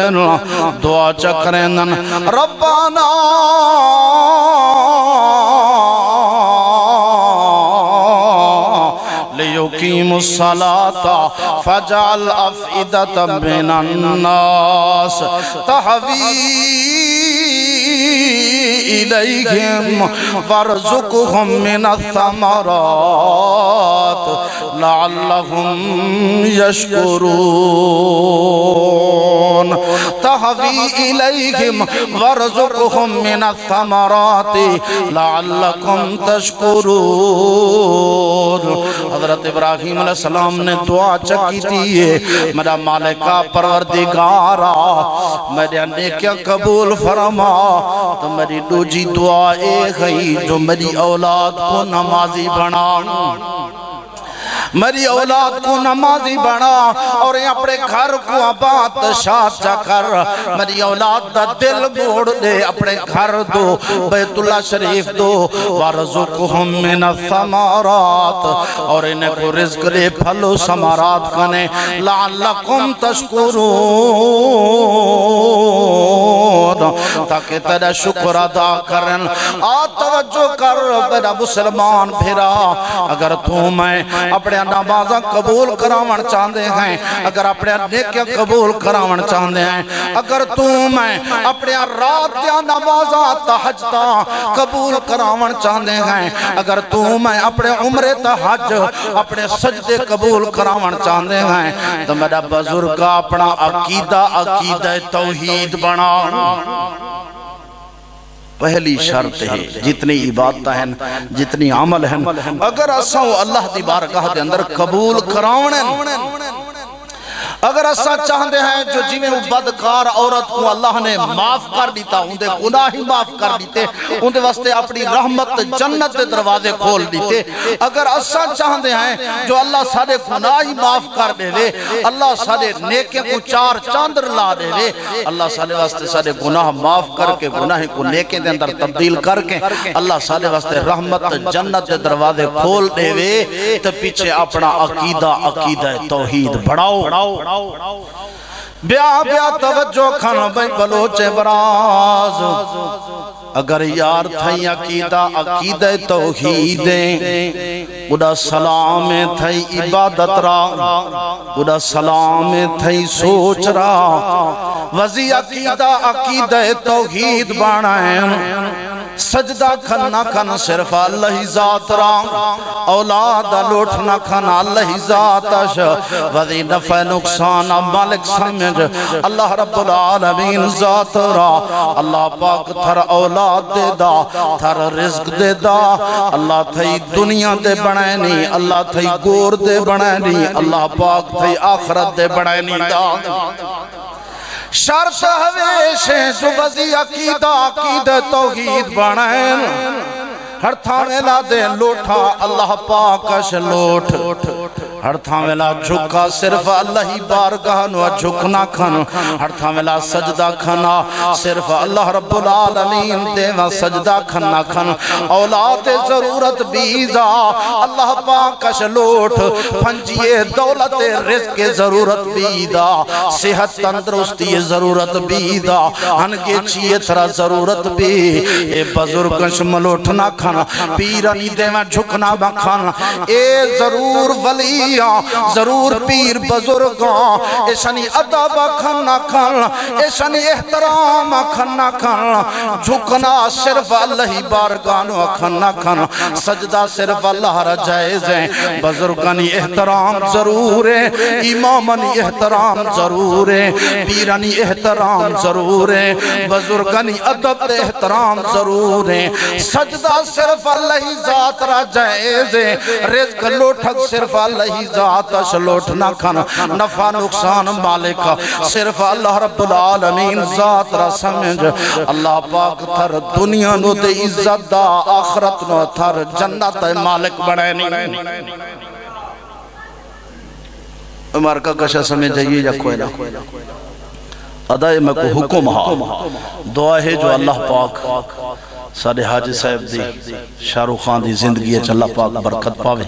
दुआ चकरेन रब्बाना लियुकीमुस सलाता फजअल अफइदतम मिनन नास तहवी इलैहिम वरज़ुक़हुम मिनस्समरात लअल्लहुम यशकुरून तहवी इलैहिम वरज़ुक़हुम मिनस्समरात लअल्लकुम तशकुरून। हज़रत इब्राहीम अलैहिस्सलाम ने दुआ चकी थी मेरा मालिका परवरदिगारा मेरे नेकियां कबूल फरमा तो मेरी दूजी दुआ है जो मेरी औलाद को नमाजी बना मेरी औलाद को नमाजी बना और अपने घर को आबाद शादा कर मेरी औलाद का दिल मोड़ दे अपने घर दो बैतुल्ला शरीफ दो वरज़ुक़हुम मिनस्समरात और इन्हें को रिज़्क़ दे फलो समारात कने लअल्लकुम तशकुरून ताकि तेरा शुक्र अदा करन। आ तवज्जो कर मेरा मुसलमान फिरा अगर तू मैं अपने नमाज़ा कबूल करावन चाहते हैं अगर अपने नेकियां कबूल करावन चाहते हैं अगर तू मैं अपने रात दिया नमाज़ा तहज्जुदा कबूल करावन चाहते हैं अगर तू मैं अपने उम्रे तहज अपने सजदे कबूल करावन चाहते हैं तो मेरा बुजुर्ग अपना अकीदा अकीदा तौहीद बना पहली शर्त है जितनी इबादत हैं जितनी अमल हैं अगर असा अल्लाह दी बारगाह दे अंदर कबूल करावण अगर असा चाहते हैं जो जिमें बदकार औरत को अल्लाह ने माफ कर दिता उनके गुनाह ही माफ कर दिते उनके वास्ते अपनी रहमत जन्नत के दरवाजे खोल दिते अगर असा चाहते हैं जो अल्लाह सारे गुनाह ही माफ कर दे अल्लाह सारे नेकियों को चार चांद ला दे अल्लाह सारे वास्ते सारे गुनाह माफ करके गुनाह को नेकियों के अंदर तब्दील करके अल्लाह सारे वास्ते रहमत जन्नत के दरवाजे खोल देवे तो पीछे अपना अकीदा अकीदा तौहीद बढ़ाओ ब्या ब्या तवज्जो खन भाई बलोचे बराज अगर यार थई अकीदा अकीदे तौहीद उदा सलाम थई इबादत रा उदा सलाम थई सोच रा वजी अकीदा अकीदे तौहीद बनाए सजदा खन ना खन सिर्फ अल्लाह जात रा औलाद लोट ना खन अल्लाह जात वदी नफा नुकसान मालिक समझ अल्लाह रब्बुल आलमीन जात रा अल्लाह पाक थर औलाद दे दा थर रिज्क दे दा अल्लाह थई दुनिया दे बनानी अल्लाह थई गोर दे बनानी अल्लाह पाक थई आखरत दे बनानी दा शर्त हवेशे जो वजी अकीदा अकीदे तौहीद बणैन हर थावे ला दे लोठा अल्लाह पाक कश लोठ हर थावेला झुका सिर्फ अल्लाह ही बारगाह नु झुकना खन हर थावेला सजदा खना सिर्फ अल्लाह रब्बुल आलमीन देवा सजदा खना खन औलाद जरूरत बीजा अल्लाह पाक कश लोठ पंजिए दौलत रिस्क के जरूरत बीदा सेहत तंदुरुस्ती जरूरत बीदा अनगे छिए थरा जरूरत बी ए बुजुर्ग कश मलोठना खन पीर नी देवा झुकना बखन ए जरूर वली जरूर पीर बुजुर्ग ऐसनी अदब खन्ना खन ऐसनी एहतराम खन्ना खन झुकना सिर्फ अल्लाह ही बारगाह नु खन्ना खन सजदा सिर्फ अल्लाह रा जायज है। बुजुर्गानी एहतराम जरूर है, इमामनी एहतराम जरूर है, पीरानी एहतराम जरूर है, बुजुर्गानी अदब एहतराम जरूर है। सजदा सिर्फ अल्लाह ही जात रा जायज है। रिज्क लोठक सिर्फ अल्लाह लोटना खाना नफा नुकसान मालिक सिर्फ अल्लाह रब्बुल आलमीन जात रा समझ अल्लाह पाक थर दुनिया नु ते इज्जत दा आखरत नु थर जन्नत ए मालिक बणैनी उमर का कशा समझ जाइए या कोयला अदा ये मैं को हुक्म हा दुआ है जो अल्लाह पाक सारे हाजी साहब दी शाहरुख खान दी जिंदगी च अल्लाह पाक बरकत पावे।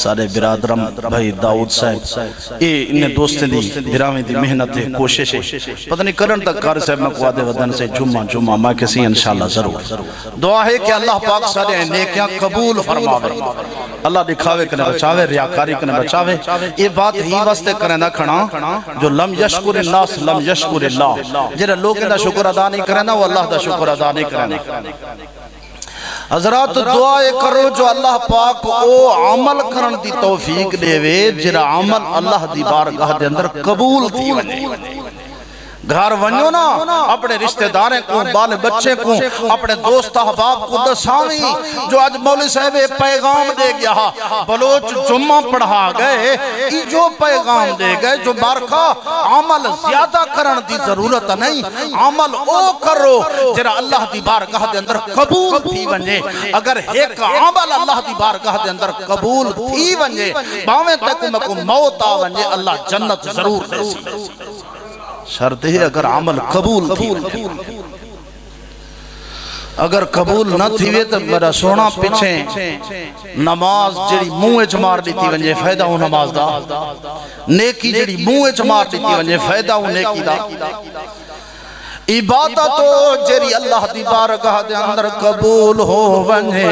सारे बिरादरम भाई दाऊद साहब ए इने दोस्तें दी बिरावे दी मेहनत दी कोशिश पता नहीं करन तक कार साहब मैं वादे वदन से जुम्मा जुम्मा मैं किसी इंशाल्लाह जरूर दुआ है कि अल्लाह पाक सारे नेकियां कबूल फरमावे। अल्लाह दिखावे कने बचावे, रियाकारी कने बचावे। ये बात ही वास्ते करना खणा जो लम यशकुर नास लम यशकुर अल्लाह जेड़ा लोगों दा शुक्र अदा नहीं करे ना वो अल्लाह दा शुक्र अदा नहीं करे। हजरात दुआ करो जो अल्लाह पाक ओ अमल करन दी तौफीक देवे जिरा अमल अल्लाह दी बारगाह दे अंदर कबूल थी वने। घर वनो ना अपने रिश्तेदारें को बाल बच्चे को अपने दोस्त अहबाब को दसावी जो आज मौलवी साहब पैगाम दे गया बलोच जुम्मा पढ़ा गए ई जो पैगाम दे गए जो बारका अमल ज्यादा करन दी जरूरत नहीं। अमल ओ करो जरा अल्लाह दी बारगाह दे अंदर कबूल थी वने। अगर एक अमल अल्लाह दी बारगाह दे अंदर कबूल थी वने भावे तक मको मौत आ वने अल्लाह जन्नत जरूर दे। शर्त है अगर अमल कबूल थी अगर कबूल न थी वे तो मेरा सोना पीछे नमाज जड़ी मुंह च मार दी थी वने फायदा हो नमाज दा। नेकी जड़ी मुंह च मार दी थी वने फायदा हो नेकी दा। इबादत जेरी अल्लाह दी बारगाह दे अंदर कबूल हो वने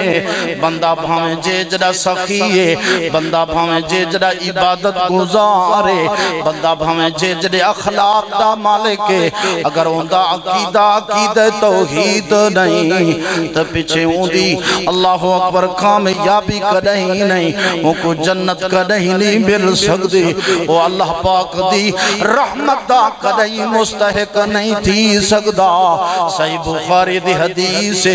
बंदा भावे जे जड़ा सखी है बंदा भावे जे जड़ा इबादत गुजारे बंदा भावे जे जड़े अखलाक दा मालिक है अगर उंदा अकीदा अकीदे तौहीद नहीं तो पीछे उंदी अल्लाह अकबर कामयाबी कदही नहीं उनको जन्नत कदही नहीं मिल सकदी। ओ अल्लाह पाक दी रहमत दा कदही मुस्तहक नहीं थी सकदा। सही बुखारी दी हदीस से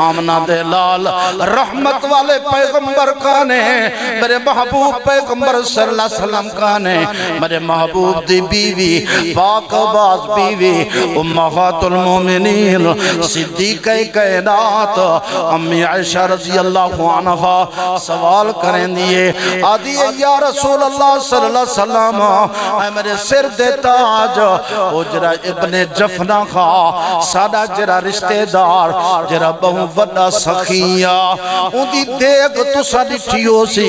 आमना दे लाल रहमत वाले पैगंबर काने मेरे महबूब पैगंबर सल्लल्लाहु अलैहि वसल्लम काने मेरे महबूब दी बीवी पाकबाज बीवी उम्मतुल मोमिनीन सिद्दीक़े कायनात अम्मी आयशा रज़ियल्लाहु अन्हा सवाल करेंदी है आदि या रसूल अल्लाह सल्लल्लाहु अलैहि वसल्लम ऐ मेरे सिर दे ताज ओ जरा इब्ने जफर ना खा सादा जरा रिश्तेदार जरा बहु वड्डा सखिया उदी देख तुसा दिठियो सी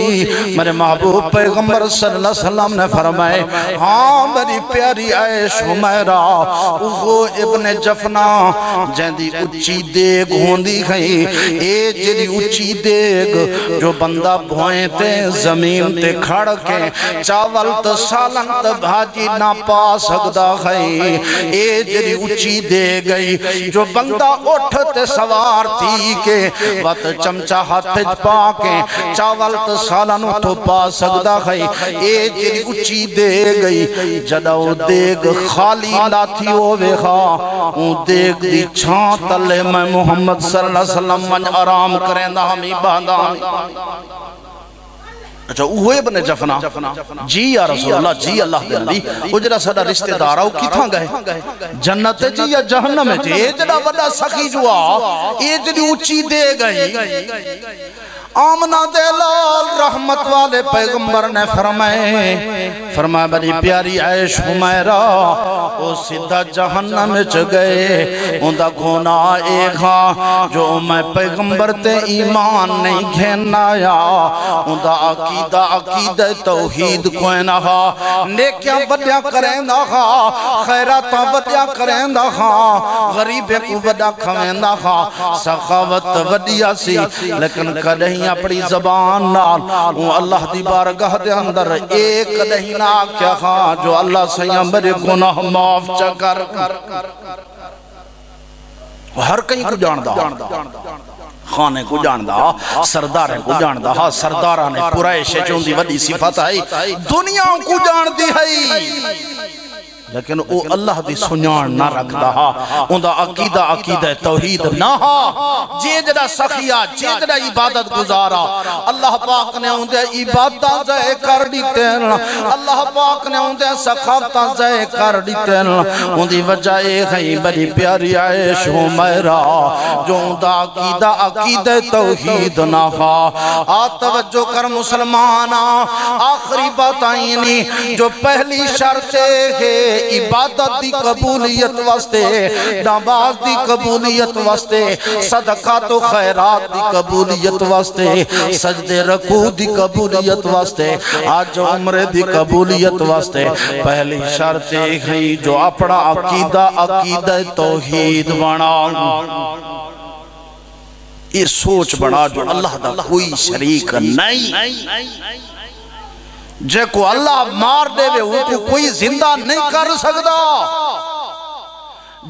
मेरे महबूब पैगंबर सल्लल्लाहु अलैहि वसल्लम ने फरमाए हां मेरी प्यारी आयश हुमैरा वो इब्ने जफना जेंदी ऊंची देग होंदी है ए जेदी ऊंची देग जो बंदा भोए ते जमीन ते खड़ के चावल ते सालन ते भाजी ना पा सकदा है ए जेदी ऊंची दे गई जो बंदा उठ ते सवार थी के वत चमचा हाथ च पा के चावल ते सालन तो पा सकदा है ए जेरी ऊंची दे गई जदा ओ देग खाली ना थी होवे हा ओ देग दी छां तले मैं मोहम्मद सल्लल्लाहु अलैहि वसल्लम मन आराम करेंदा हम इबादा अच्छा ओहे बने जफना जी या रसूल अल्लाह जी अल्लाह दे नबी ओ जड़ा साडा रिश्तेदार ओ किथां गए जन्नत जी या जहन्नम में जे जड़ा बड़ा सखी जुआ ए जड़ी ऊंची दे गई आमना दे लाल रहमत वाले पैगंबर ने फरमाया बड़ी प्यारी ऐश हुमैरा ओ सीधा जहन्नम च गए उनदा गुना एखा जो मैं पैगंबर ते ईमान नहीं घेनाया उनदा अकीदा अकीदा तौहीद कोना हा नेकियां वड्या करेंदा हा खैरातां वड्या करेंदा हा गरीबे को वड्डा खवेंदा हा सखावत वड्डिया सी लेकिन कदे अपनी जबान नाल वो अल्लाह दी बारगाह दे अंदर एक नहीं ना क्या हां जो अल्लाह सैया मेरे गुनाह माफ च कर हर कहीं को जानदा खाने को जानदा सरदारे को जानदा हां सरदारा ने कुरैश चोंदी वड्डी सिफत है दुनिया को जानदी है लेकिन वो अल्लाह दी सुजान ना रखदा हा उंदा अकीदा अकीदा तौहीद ना हा जे जड़ा सखिया जे जड़ा इबादत गुजारा अल्लाह पाक ने उंदे इबादत जाय कर दिते अल्लाह पाक ने उंदे सखावत जाय कर दिते उंदी वजह ए है बड़ी प्यारी आयश हुमैरा जो उंदा अकीदा अकीदा तौहीद ना हा आ तवज्जो कर मुसलमाना आखिरी बात आई नी जो पहली शर्त है इबादत दी कबूलियत वास्ते नमाज दी कबूलियत वास्ते सदका तो खैरात दी कबूलियत वास्ते सजदे रकू दी कबूलियत वास्ते आज उम्र दी कबूलियत वास्ते पहली शर्त है जो अपना अकीदा अकीदा तौहीद बना ये सोच बना जो अल्लाह दा कोई शरीक नहीं जे को अल्लाह मार देवे उनको कोई जिंदा नहीं कर सकता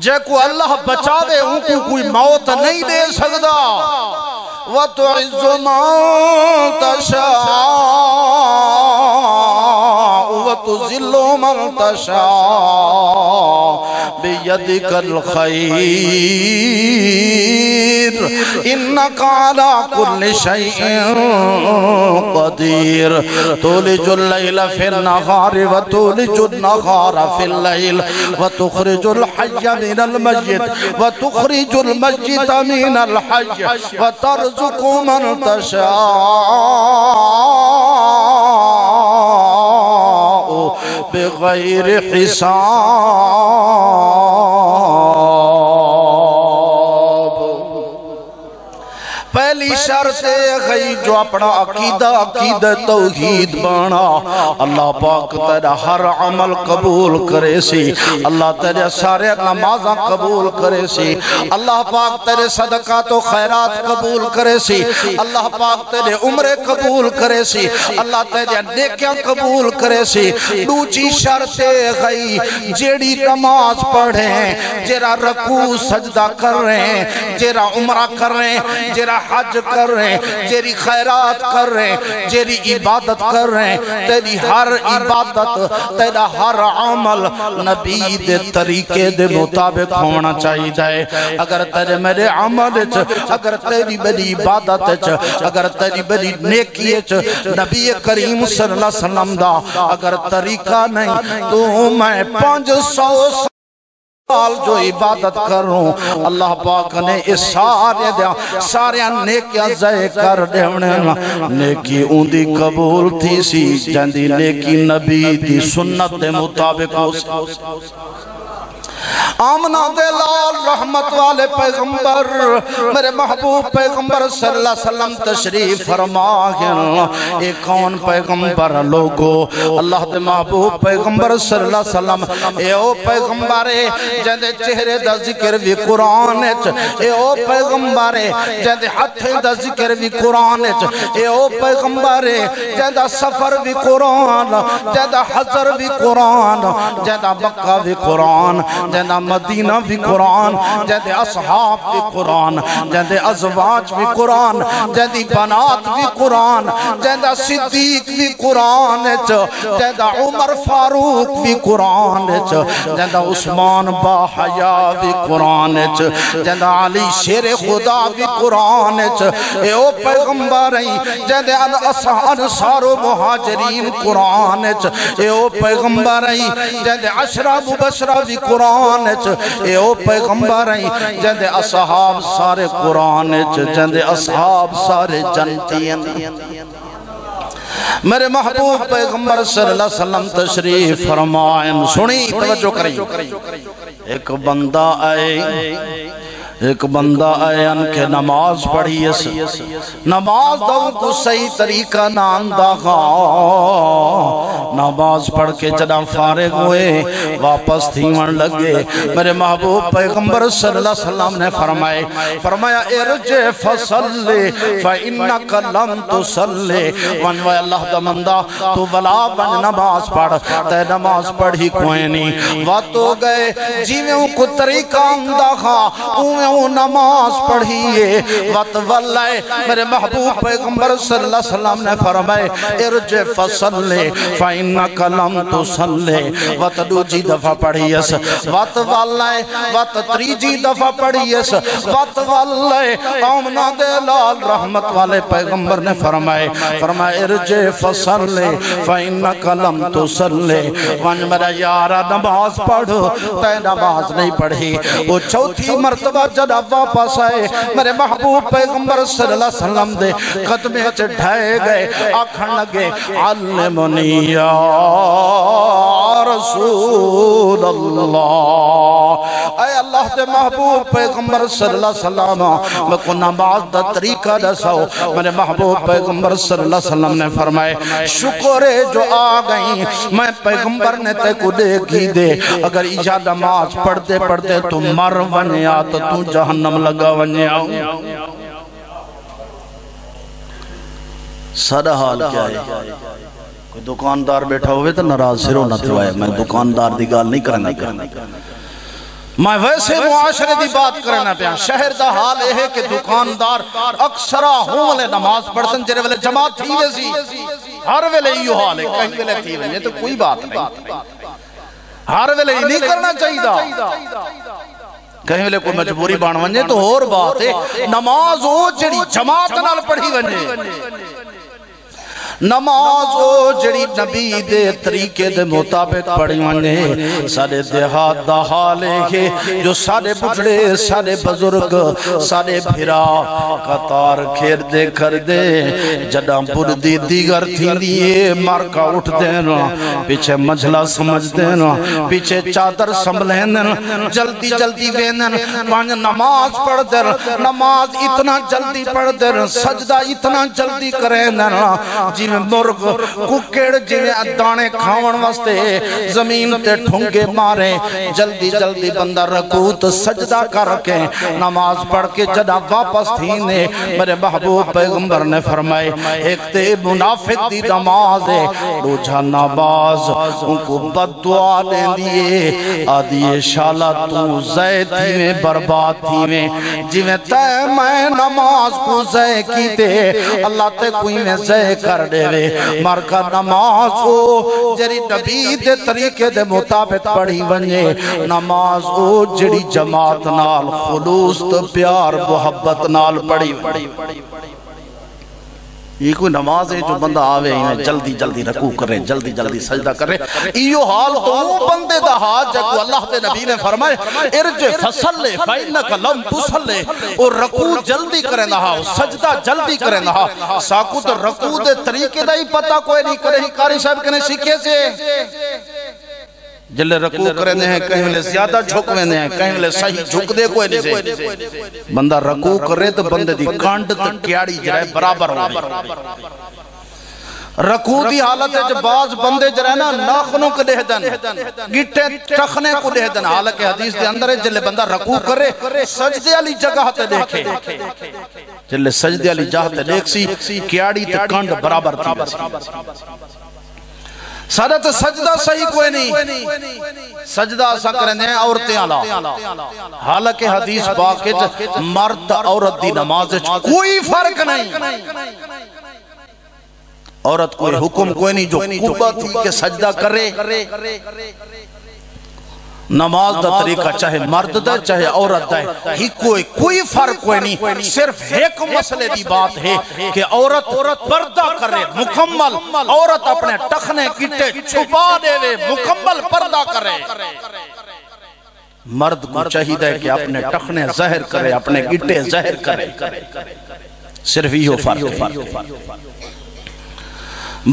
जे को अल्लाह बचावे उनको कोई मौत नहीं दे सकता वह तो इज्जतशा वह तो जिलो मंतशा बियदिकल खैर इन्नका अला कुल्लि शैइन क़दीर तुलिजुल लैला फिन नहारि व तुलिजुन नहारा फिल लैल व तुखरिजुल हय्य मिनल मय्यित व तुखरिजुल मय्यित मिनल हय्य व तरज़ुकु मन तशा बिगैर हिसाब पहली शर्त गई जो अपना अकीदा अकीदा तौहीद बना अल्लाह पाक तेरा हर अमल कबूल करे सी अल्लाह तेरे सारे नमाज़ा कबूल करे सी अल्लाह पाक तेरे सदका तो खैरात कबूल करे सी अल्लाह पाक तेरे उम्र कबूल करे सी अल्लाह तेरे नेकियां कबूल करे सी दूजी शर्त गई जेड़ी नमाज पढ़े जेरा रकू सजदा कर रहे हैं जेरा उम्रा कर रहे हैं जेरा हज कर रहे हैं जेरी खैरात कर रहे हैं जेरी इबादत कर रहे हैं तेरी हर इबादत तेरा हर अमल नबी दे तरीके दे मुताबिक होना चाहिए अगर तेरे मेरे अमल अगर तेरी मेरी इबादत अगर तेरी मेरी नेकी नबी करीम सल्लल्लाहु अलैहि वसल्लम दा अगर तरीका नहीं तो मैं 500 जो इबादत करूं अल्लाह पाक ने इस सारे सारे नेकियां जाय कर देवने नेकी उंदी कबूल थी सी जंदी नेकी नबी दी सुन्नत दे मुताबिक आमना दे लाल रहमत वाले पैगंबर मेरे महबूब पैगंबर सल्लल्लाहु अलैहि वसल्लम तशरीफ फरमा ये कौन पैगंबर लोगो अल्लाह दे महबूब पैगंबर सल्लल्लाहु अलैहि वसल्लम ए ओ पैगंबर है जिंदे चेहरे दा जिक्र भी कुरान च ए ओ पैगंबर है जिंदे हथ दा जिक्र भी कुरान च ए ओ पैगंबर है जिंदा सफर भी कुरान जिंदा हजर भी कुरान जिंदा मक्का भी कुरान जना मदीना भी कुरान, जद असहाब भी कुरान, जद अजवाज भी कुरान, जद बनात भी कुरान, जद सिद्दीक भी कुरान, जद उमर फारूक भी कुरान, जद उस्मान बाहया भी कुरान, जद अली शेर खुदा भी कुरान। ए ओ पैगंबर जद अंसार मुहाजिरीन कुरान, ए ओ पैगंबर जद अशरा मुबशरा भी कुरान, ए ओ पैगंबर जद असहाब सारे कुरान, जद असहाब सारे जनती। मेरे महबूब पैगंबर सल्लल्लाहु अलैहि वसल्लम तशरीफ फरमाए। सुनी तवज्जो करें। एक बंदा आए के नमाज पढ़ी, नमाज को सही तरीका ना आंदा गा। नमाज पढ़ के जदा फारिग हुए वापस थीवण लगे। मेरे महबूब पैगंबर सल्लल्लाहु अलैहि वसल्लम ने फरमाया इरजे फसल्ले फइन्नक लम तुसल्ले। अल्लाह दा बंदा तू वला बन नमाज पढ़, ते नमाज पढ़ी कोई नहीं। वत हो गए जिवें को तरीका आंदा गा उवें नमाज पढ़िए वत वल्ले। मेरे महबूब पैगंबर सल्लल्लाहु अलैहि वसल्लम ने फरमाए इरजे फसल्ले फइन्नक लम तुसल्ले। वत दूजी दफा पढ़ियस वत वल्ले, वत तीजी दफा पढ़ियस वत वल्ले। आमना दे लाल रहमत वाले पैगंबर ने फरमाए इरजे फसल्ले फइन्नक लम तुसल्ले। वन मेरा यारा नमाज पढ़ो, ते नमाज नहीं पढ़ी। वो चौथी मरतबा जब वापस आए मेरे महबूब पैगंबर सल्लल्लाहु अलैहि वसल्लम दे कदमे च ढाए गए, आखण लगे अल्लिमनी या रसूल अल्लाह। ऐ अल्लाह दे महबूब पैगंबर सल्लल्लाहु अलैहि वसल्लम मको नमाज दा तरीका दसो। मेरे महबूब पैगंबर सल्लल्लाहु अलैहि वसल्लम ने फरमाए शुक्र है जो आ गई, मैं पैगंबर ने तेको देखी दे। अगर इशा नमाज पढ़ते पढ़ते तू मर वन्या तो तू जहन्नम लगा वन्या। सारा हाल क्या है? कोई दुकानदार बैठा हुए तो नाराज सिरों ना थवाए। मैं दुकानदार दी गल नहीं करना, मैं वैसे मुआशरे दी बात करना पिया। शहर दा हाल यह है कि दुकानदार अक्सरा हो वाले नमाज पढ़सन जेरे वाले जमात थी सी। हर वेले यो हाल है, कहीं वेले थी वने तो कोई बात नहीं। हर वेले नहीं करना चाहिदा, कहीं वेले कोई मजबूरी बन वने तो और बात है। नमाज ओ जेड़ी जमात नाल पढ़ी वने, नमाज वो जड़ी नबी दे तरीके दे मुताबिक पढ़ी वने। सारे देहात दा हाल है जो सारे बुढ़े सारे बुजुर्ग सारे भिरा कतार खेर दे कर दे। जदा बुर्दी दीगर थींदी ए मारका उठ देना, पीछे मझला समझ देना, पीछे चादर संभलेन, जल्दी जल्दी वेनन पांच नमाज पढ़ देन। नमाज इतना जल्दी पढ़ देन, सजदा इतना जल्दी करेन जी मुर्ग कुकेड़ जिने दाने खावन वास्ते जमीन ते ठुंगे मारे। जल्दी जल्दी बंदा रकूत सजदा करके नमाज पढ़ के जदा वापस थीने। मेरे महबूब पैगंबर ने फरमाए एक ते मुनाफिक दी नमाज है, रोजा नमाज उनको बद्दुआ देंदी है आदि शाला तू जय थीवे बर्बाद थीवे। जिवें तै मैं नमाज को जय कीते अल्लाह ते कोई में जय कर मरका नमाज ओ जड़ी नबी दे तरीके दे मुताबिक पढ़ी वने। नमाज ओ जड़ी जमात नाल खुलूस तो प्यार मोहब्बत नाल पढ़ी वने। ये कोई नमाज है जो बंदा आवे जल्दी जल्दी रकू करे, जल्दी जल्दी सजदा करे। इयो हाल तो बंदे दा हाल जको अल्लाह दे नबी ने फरमाया इरजे फसल्ले फइन्नक लम तुसल्ले। और रकू जल्दी करे ना, सजदा जल्दी करे ना। साकू तो रकू दे तरीके दा ही पता कोई नहीं करे। कारी साहब कने सीखे से जल्ले रकू करने हैं, कहीं वेले ज्यादा झुक वेंदे हैं, कहीं वेले सही झुक दे कोई नहीं से। बंदा रकू करे तो बंदे दी कंड ते क्याड़ी जरा बराबर होवे। रकू दी हालत च बाज बंदे जरा ना नाखनों को देह दन, गिट्टे टखने को देह दन। हालांकि हदीस दे अंदर है जल्ले बंदा रकू करे सजदे वाली जगह ते देखे, जल्ले सजदे वाली जगह ते देखसी क्याड़ी ते कंड बराबर थी। सादा तो सजदा सही कोई नहीं, सजदा असा करने औरतें आला, हालांकि हदीस बाके मर्द औरत दी नमाज कोई फर्क नहीं। औरत कोई हुक्म कोई नहीं जो कुबा थी के सजदा करे, नमाज दा तरीका चाहे मर्द दा चाहे औरत दा ही कोई फर्क कोई नहीं। सिर्फ एक मसले की बात है कि औरत पर्दा करे मुकम्मल, औरत अपने टखने किटे छुपा देवे मुकम्मल पर्दा करे। मर्द को चाहिए कि अपने टखने ज़ाहिर करे अपने किटे ज़ाहिर करे, सिर्फ यो फर्क।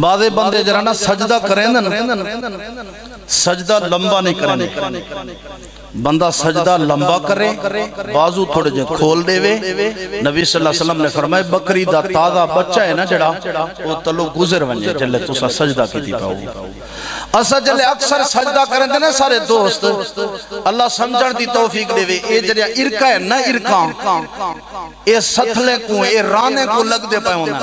बादे बंदे जरा ना सजदा करें, सजदा लंबा नहीं करें। बंदा सजदा लंबा करे बाजू थोड़े जो खोल देवे। नबी सल्लल्लाहु अलैहि वसल्लम ने फरमाया बकरी दा ताजा बच्चा है ना जड़ा वो तलो गुजर वने जल्ले तुसा सजदा कीती पाओ। असा जल्ले अक्सर सजदा करंदे ना सारे दोस्त, अल्लाह समझण दी तौफीक देवे। ए जड़ा इरका है ना इरका ए सथले को ए राने को लगदे पयोना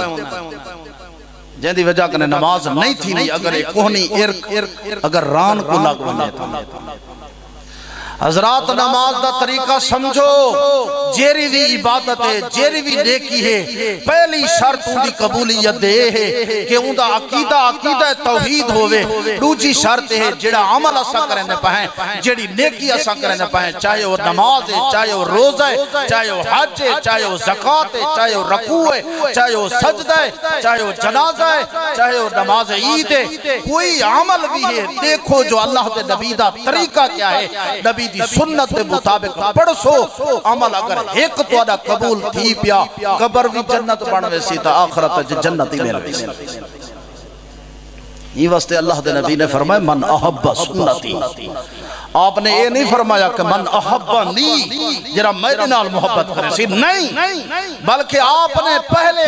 जैसी वजह कने नमाज नहीं थी नहीं। अगर एक कोहनी अगर रान को लग बने हजरात नमाज का तरीका समझो। जेरी भी इबादत है जेरी भी नेकी है पहली शर्त उनकी कबूलियत दे है कि उनका अकीदा अकीदा तौहीद होवे। दूसरी शर्त है जेड़ा अमल असा करने पाए जेड़ी नेकी असा करने पाए, चाहे वो नमाज है चाहे वो रोजा है चाहे वो हज है चाहे वो ज़कात है चाहे वो रकू है चाहे वो सजदा है चाहे वो जनाजा है चाहे वो नमाज ईद है, कोई अमल भी है। देखो जो अल्लाह के नबी का तरीका क्या है, नबी सुन्नत के मुताबिक पढ़सो। अमल अगर एक तोड़ा कबूल थी पिया कब्र भी जन्नत बनवे सी ता आखिरत जन्नत ही मिलदी सी। ई वास्ते अल्लाह दे नबी ने फरमाया मन अहब्बा सुन्नती, आपने ये नहीं फरमाया कि मन अहब्बनी जरा मेरे नाल मोहब्बत करे सी, नहीं, बल्कि आपने पहले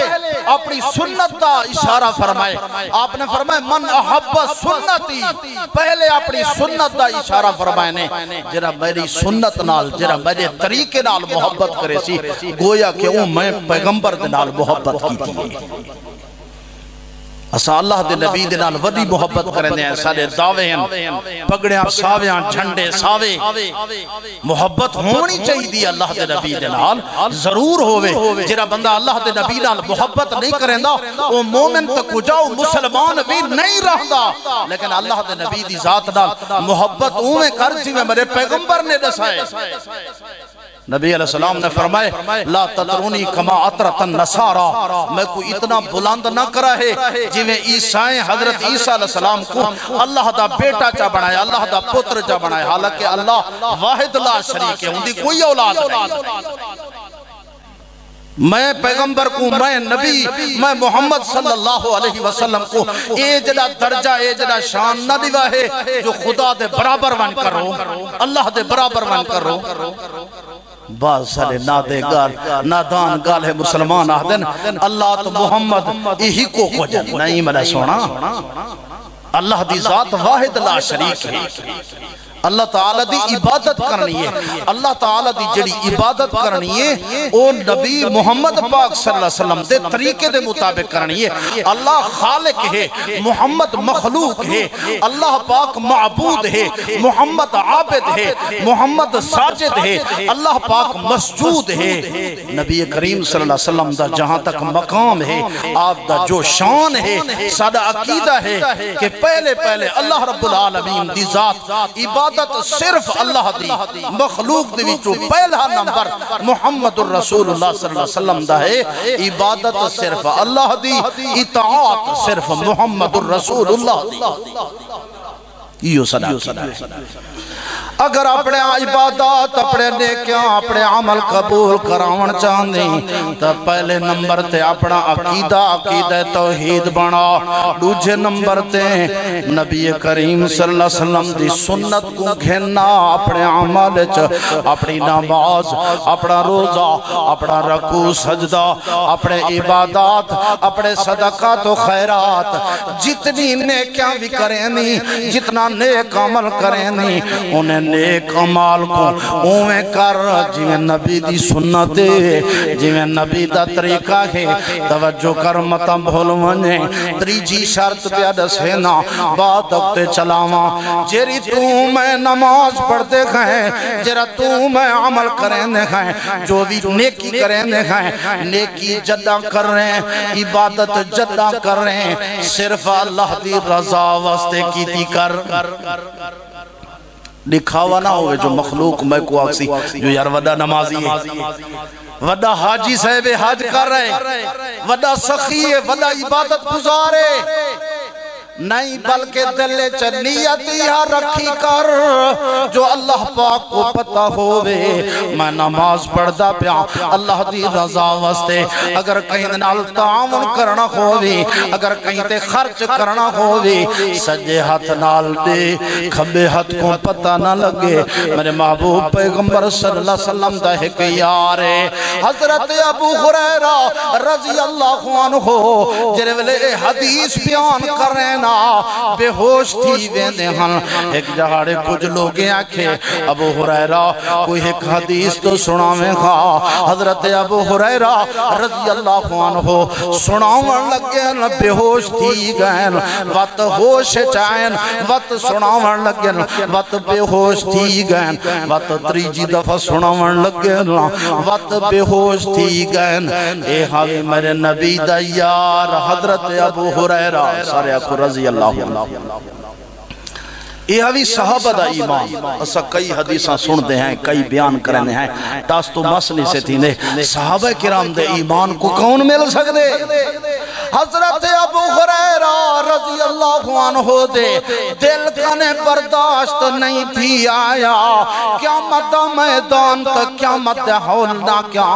अपनी सुन्नत का इशारा फरमाया। आपने फरमाया मन अहब्बा सुन्नती, पहले अपनी सुन्नत का इशारा फरमाया ने जरा मेरी सुन्नत नाल जरा मेरे तरीके नाल मोहब्बत करे सी, गोया कि ओ मैं पैगंबर दे नाल मोहब्बत कीती। असा अल्लाह दे नबी दे नाल वड्डी मोहब्बत करदे आ। सारे दावे हैं पगड़ियां सावेयां झंडे सावे मोहब्बत होनी चाहिए अल्लाह दे नबी दे नाल जरूर होवे। जेड़ा बंदा अल्लाह दे नबी नाल मोहब्बत नहीं करदा ओ मोमिन तो कुजाओ मुसलमान भी नहीं रहंदा। लेकिन अल्लाह दे नबी दी जात नाल मोहब्बत उवें कर जिवें मेरे पैगंबर ने दसाए। नबी अलैहिस्सलाम ने फरमाया ला ततरूनी कमा अतरतन नसारा, मैं को इतना बुलंद ना करा है जिवें ईसाएं हजरत ईसा अलैहिस्सलाम को अल्लाह दा बेटा चा बनाया अल्लाह दा पुत्र चा बनाया, हालांकि अल्लाह वाहिद ला शरीक है उनकी कोई औलाद नहीं। मैं पैगंबर को मैं नबी मैं मोहम्मद सल्लल्लाहु अलैहि वसल्लम को ए जड़ा दर्जा ए जड़ा शान ना दिवा है जो खुदा दे बराबर वन करो अल्लाह दे बराबर वन करो। बात सारे नादे गाल नादान गाल है मुसलमान आदन अल्लाह तो मोहम्मद यही को जन नहीं मना सोना। अल्लाह दी जात वाहिद ला शरीक है। अल्लाह ताला दी इबादत करनी है, अल्लाह ताला दी जड़ी इबादत करनी है ओ नबी मोहम्मद पाक सल्लल्लाहु अलैहि वसल्लम दे तरीके दे मुताबिक करनी है। अल्लाह खालिक है, मोहम्मद मखलूक है, अल्लाह पाक माबूद है, मोहम्मद आबिद है, मोहम्मद साजिद है, अल्लाह पाक मस्जूद है। नबी करीम सल्लल्लाहु अलैहि वसल्लम दा जहां तक मकाम है आप दा जो शान है सादा अकीदा है कि पहले पहले अल्लाह रब्बुल आलमीन दी जात इबादत सिर्फ अल्लाह दी मखलूक दे विचों पहला नंबर मुहम्मदुर रसूलुल्लाह सल्लल्लाहु अलैहि वसल्लम दा है। इबादत सिर्फ अल्लाह दी, इताअत सिर्फ मुहम्मदुर रसूलुल्लाह दी। यो सदा अगर अपने इबादत अपने नेकियां अपने अमल कबूल करावन चाहंदे तो पहले नंबर ते अपना अकीदा अकीदा तौहीद बना, दूजे नंबर ते नबी करीम सल्लल्लाहु अलैहि वसल्लम दी सुन्नत को घेरना अपने अमल च, अपनी नमाज अपना रोजा अपना रकू सजदा अपने इबादत अपने सदकात व खैरात जितनी नेकियां भी करें जितना नेक अमल करें उन्हें नेक अमाल को उवे कर जिवें नबी दी सुन्नत है, जिवें नबी दा तरीका है। तवज्जो कर मत भूल वने। तीजी शर्त पे दसे ना बात ते चलावा जेरी तू मैं नमाज पढ़ते खाए, जेरा तू मैं अमल करेंदे खाए, जो भी नेकी करेंदे खाए, नेकी जदा कर रहे हैं, इबादत जदा कर रहे हैं, सिर्फ अल्लाह दी रजा वास्ते कीती कर। दिखावा ना हो जो मखलूक मैं को आसी जो यार वदा नमाजी है, वदा हाजी साहब हज कर रहे, वदा सखी है, वदा इबादत गुजारे नहीं बल्कि दिले च नियत या रखी कर जो अल्लाह पाक को पता होवे मैं नमाज पढ़दा पिया अल्लाह दी रजा वास्ते। अगर कहीं नाल ताउन करना होवे, अगर कहीं ते खर्च करना होवे, सज्जे हाथ नाल दे, खब्बे हाथ को पता ना लगे। मेरे महबूब पैगंबर सल्लल्लाहु अलैहि वसल्लम दा है कि यार हजरत अबू हुरैरा रजी अल्लाहु अन्हु जेरे वेले हदीस बयान कर रहे बेहोश थी वेंदे हन। एक जहाड़े कुछ लोग आखे अबू हुरैरा कोई एक हदीस तो सुनावेगा। हजरत अबू हुरैरा रज़ी अल्लाहु अन्हु सुनावन लगे बेहोश थी गए, वत होश चायन, वत सुनावन लगे, वत बेहोश थी गए, वत त्रीजी दफा सुनावन लगे, वत बेहोश थी गए। ए हावे मेरे नबी दा यार हजरत अबू हुरैरा सारे आखो रज़ी अल्लाहु अन्हु। यह भी साहबा दा ईमान असा कई हदीसा सुनते हैं, कई बयान करते हैं, दस तो मस नहीं से थी ने साहबा किराम दे ईमान को कौन मिल सकते। हजरत अबू हुरैरा रज़ी अल्लाहु अन्हु दे दिल कने बर्दाश्त नहीं थी आया क़यामत दा मैदान तक क़यामत दा हौल ना क्या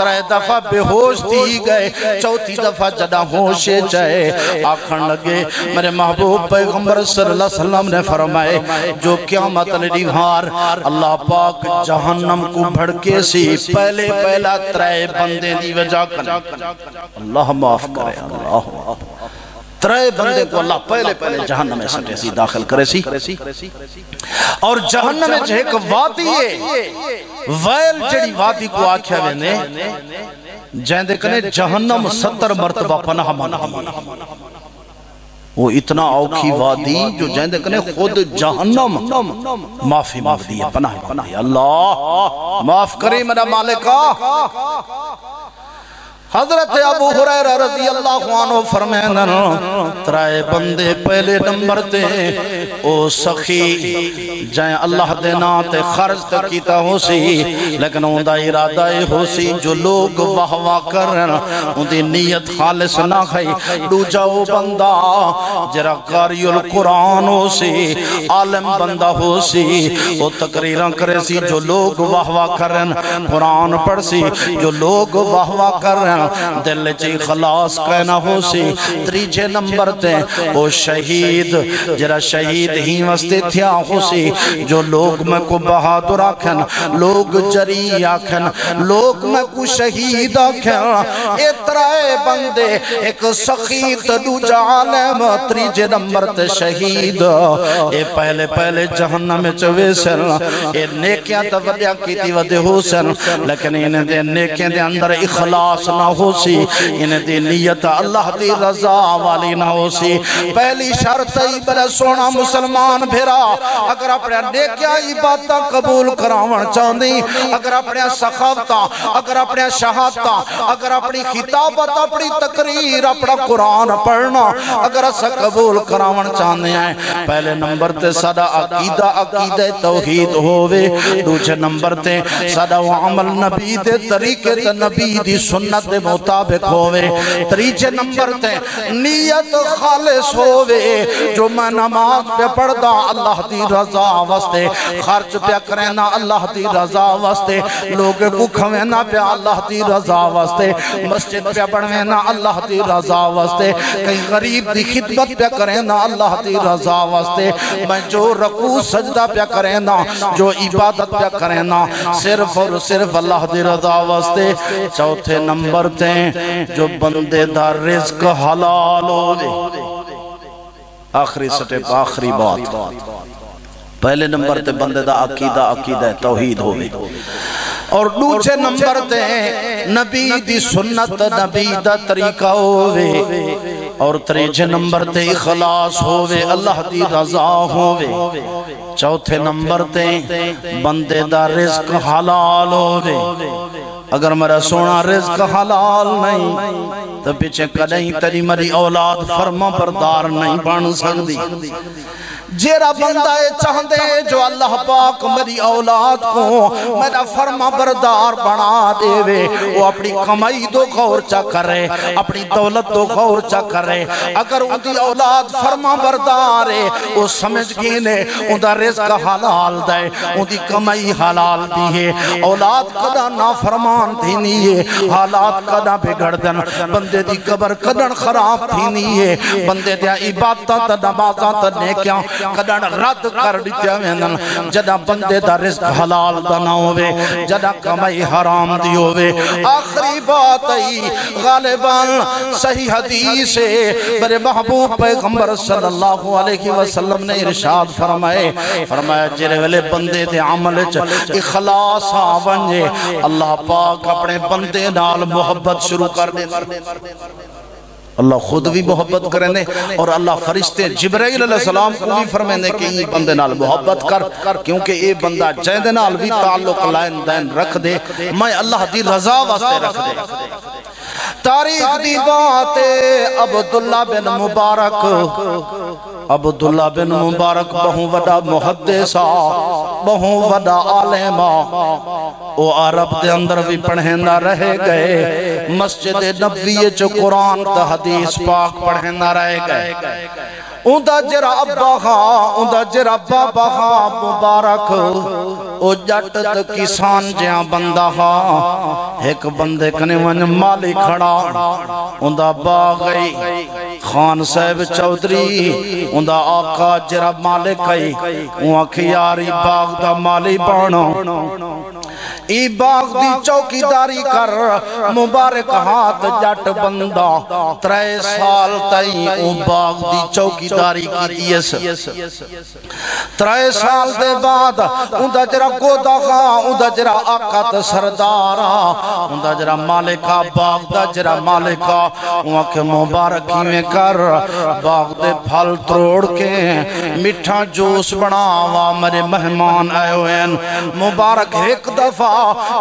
त्रै दफा बेहोश थी गए, चौथी दफा जदा होश जाए। आखन लगे मेरे महबूब पैगंबर सल्लल्लाहु अलैहि वसल्लम ने जो क़यामत अल्लाह पाक जहन्नम को भड़के सी पहले पहला त्रै बंदे दी वजह कर अल्लाह माफ करे, अल्लाह त्रै बंदे को अल्लाह पहले पहले जहन्नम में सटे सी दाखिल करे सी। और जहन्नम में जे एक वादी है वैल जड़ी वादी को आख्या वेने जेंदे कने जहन्नम 70 मरतबा पनाह मांगे। वो इतना औखी वादी जो जैंदे कने खुद जहन्नम माफी मांगदी है, पनाह पनाह अल्लाह माफ करे मेरा मालिका। हजरत अबू हुरैरा रज़ी अल्लाहु अन्हु फरमाया त्रै बंदे पहले नंबर ते ओ सखी जै अल्लाह दे नां ते खर्च तक कीता होसी लेकिन उंदा इरादा ए होसी जो लोग वाहवा करन उंदी नीयत खालिस ना है। दूजा ओ बंदा जरा कारियुल कुरान होसी, आलम बंदा होसी, ओ तकरीरां करे सी जो लोग वाहवा करन, कुरान पढ़सी जो लोग वाहवा करन, दिल जी खलास कहना हो सी। त्रीजे नंबर ते ओ शहीद जरा शहीद ही वस्ते थिया हो सी जो लोग मैं को बहादुर आखन, लोग जरी आखन, लोग मैं को शहीद आखन। ए त्राए बंदे एक सखी ते दूजा आलम त्रीजे नंबर ते शहीद ए पहले पहले जहन्नम च वेसन। ए नेकियां ते वड्या कीती वदे होसन लेकिन इन दे नेकियां दे अंदर इखलास ना हो सी, इने दी नियत अल्लाह दी रजा वाली ना हो सी। पहली शर्त ही बड़ा सोना मुसलमान भेरा अगर अपने नेकियां इबादतां कबूल करावण चाहंदी, अगर अपने सखावतां, अगर अपने शहादतां, अगर अपनी खिताबत, अपनी तकरीर, अपना कुरान पढ़ना अगर अस कबूल करावण चाहंदे हैं पहले नंबर ते साडा अकीदा अकीदा तौहीद होवे, दूजे नंबर ते साडा अमल नबी दे तरीके ते नबी दी सुन्नत दे मुताबिक होवे, त्रीजे नंबर ते नियत खालिस होवे जो मैं नमाज पे पढ़दा अल्लाह दी रजा वास्ते, खर्च पे करना अल्लाह दी रजा वास्ते, लोग को खवेना पे अल्लाह दी रजा वास्ते, मस्जिद पे बनवेना अल्लाह दी रजा वास्ते, कहीं गरीब दी खिदमत पे करना अल्लाह दी रजा वास्ते, मैं जो रकू सजदा पे करना, जो इबादत पे करना सिर्फ और सिर्फ अल्लाह दी रजा वास्ते। चौथे नंबर ते जो बंदे दा रिज्क हलाल होवे। आखिरी स्टेप, आखिरी बात पहले नंबर ते बंदे दा अकीदा अकीदा तौहीद होवे और दूसरे नंबर ते नबी दी सुन्नत नबी दा तरीका होवे और तीसरे नंबर ते इखलास होवे अल्लाह दी रजा होवे चौथे नंबर ते बंदे दा रिस्क हलाल होवे। अगर मेरा सोना रिस्क हलाल नहीं तो पीछे कदई तेरी मेरी औलाद फर्मा बरदार नहीं बन सकती। जेरा बंदा चाहते जो अल्लाह पाक मेरी औलाद को मेरा फर्मा बरदार बना देवे वो अपनी कमाई दो खर्चा करे अपनी दौलत दो खर्चा करे। अगर उनकी औलाद फर्मा बरदार है वो समझ गए ने उनका रिस्क हलाल दे उनकी कमाई हलाल दी है। औलाद कदा ना फरमान थी नहीं है हालात कदा बिगड़ दन बंदे दी कबर कदन खराब थी नहीं है बंदे दी इबादत नमाज़ा ते नेकियां कदन रद्द कर दित्या वेंदन जदा बंदे दा रिस्क हलाल दा ना होवे जदा कमाई हराम दी होवे। आखिरी बात आई गालिबन सही हदीस है मेरे महबूब पैगंबर सल्लल्लाहु अलैहि वसल्लम ने इरशाद फरमाया जेरे वेले बंदे दे अमल च इखलास आ वंजे अल्लाह पाक अपने बंदे नाल मोहब्बत शुरू कर दे। अल्लाह खुद भी मोहब्बत करेंगे और अल्लाह फरिश्ते जिब्राइल अलैहिस्सलाम को भी फरमाएंगे कि ये बंदे नाल मोहब्बत कर क्योंकि ये बंदा जैदे नाल भी ताल्लुक लाइन दैन रख दे मैं अल्लाह दी रजा वास्ते रख दे। तारीख दी बात अब्दुल्ला बिन मुबारक बहु वड़ा मुहद्दिसा बहु वड़ा आलिमा ओ अरब दे अंदर भी पढ़ेंदा रह गए मस्जिद नबवी च कुरान दा हदीस पाक पढ़ेंदा रह गए। उंदा जरा अब्बा हा उंदा जरा बाबा हा मुबारक ओ जट ते किसान जिया बंदा हा एक बंदे कने वन माली खड़ा उंदा बाग गई खान साहब चौधरी उंदा आका जरा मालिक आई ओ आखियारी बाग दा माली बनो ई बाग दी चौकीदारी कर मुबारक हाथ जट बंदा 3 साल तई ओ बाग दी चौकीदारी कीती एस 3 साल दे बाद उंदा जरा गोदा खा उंदा जरा आका ते सरदार उंदा जरा मालिका बाग दा जरा मालिका उखे मुबारक किवें कर बाग दे फल तोड़ के मिठा जूस बनावा मेरे मेहमान आए हुए हैं। मुबारक एक दफा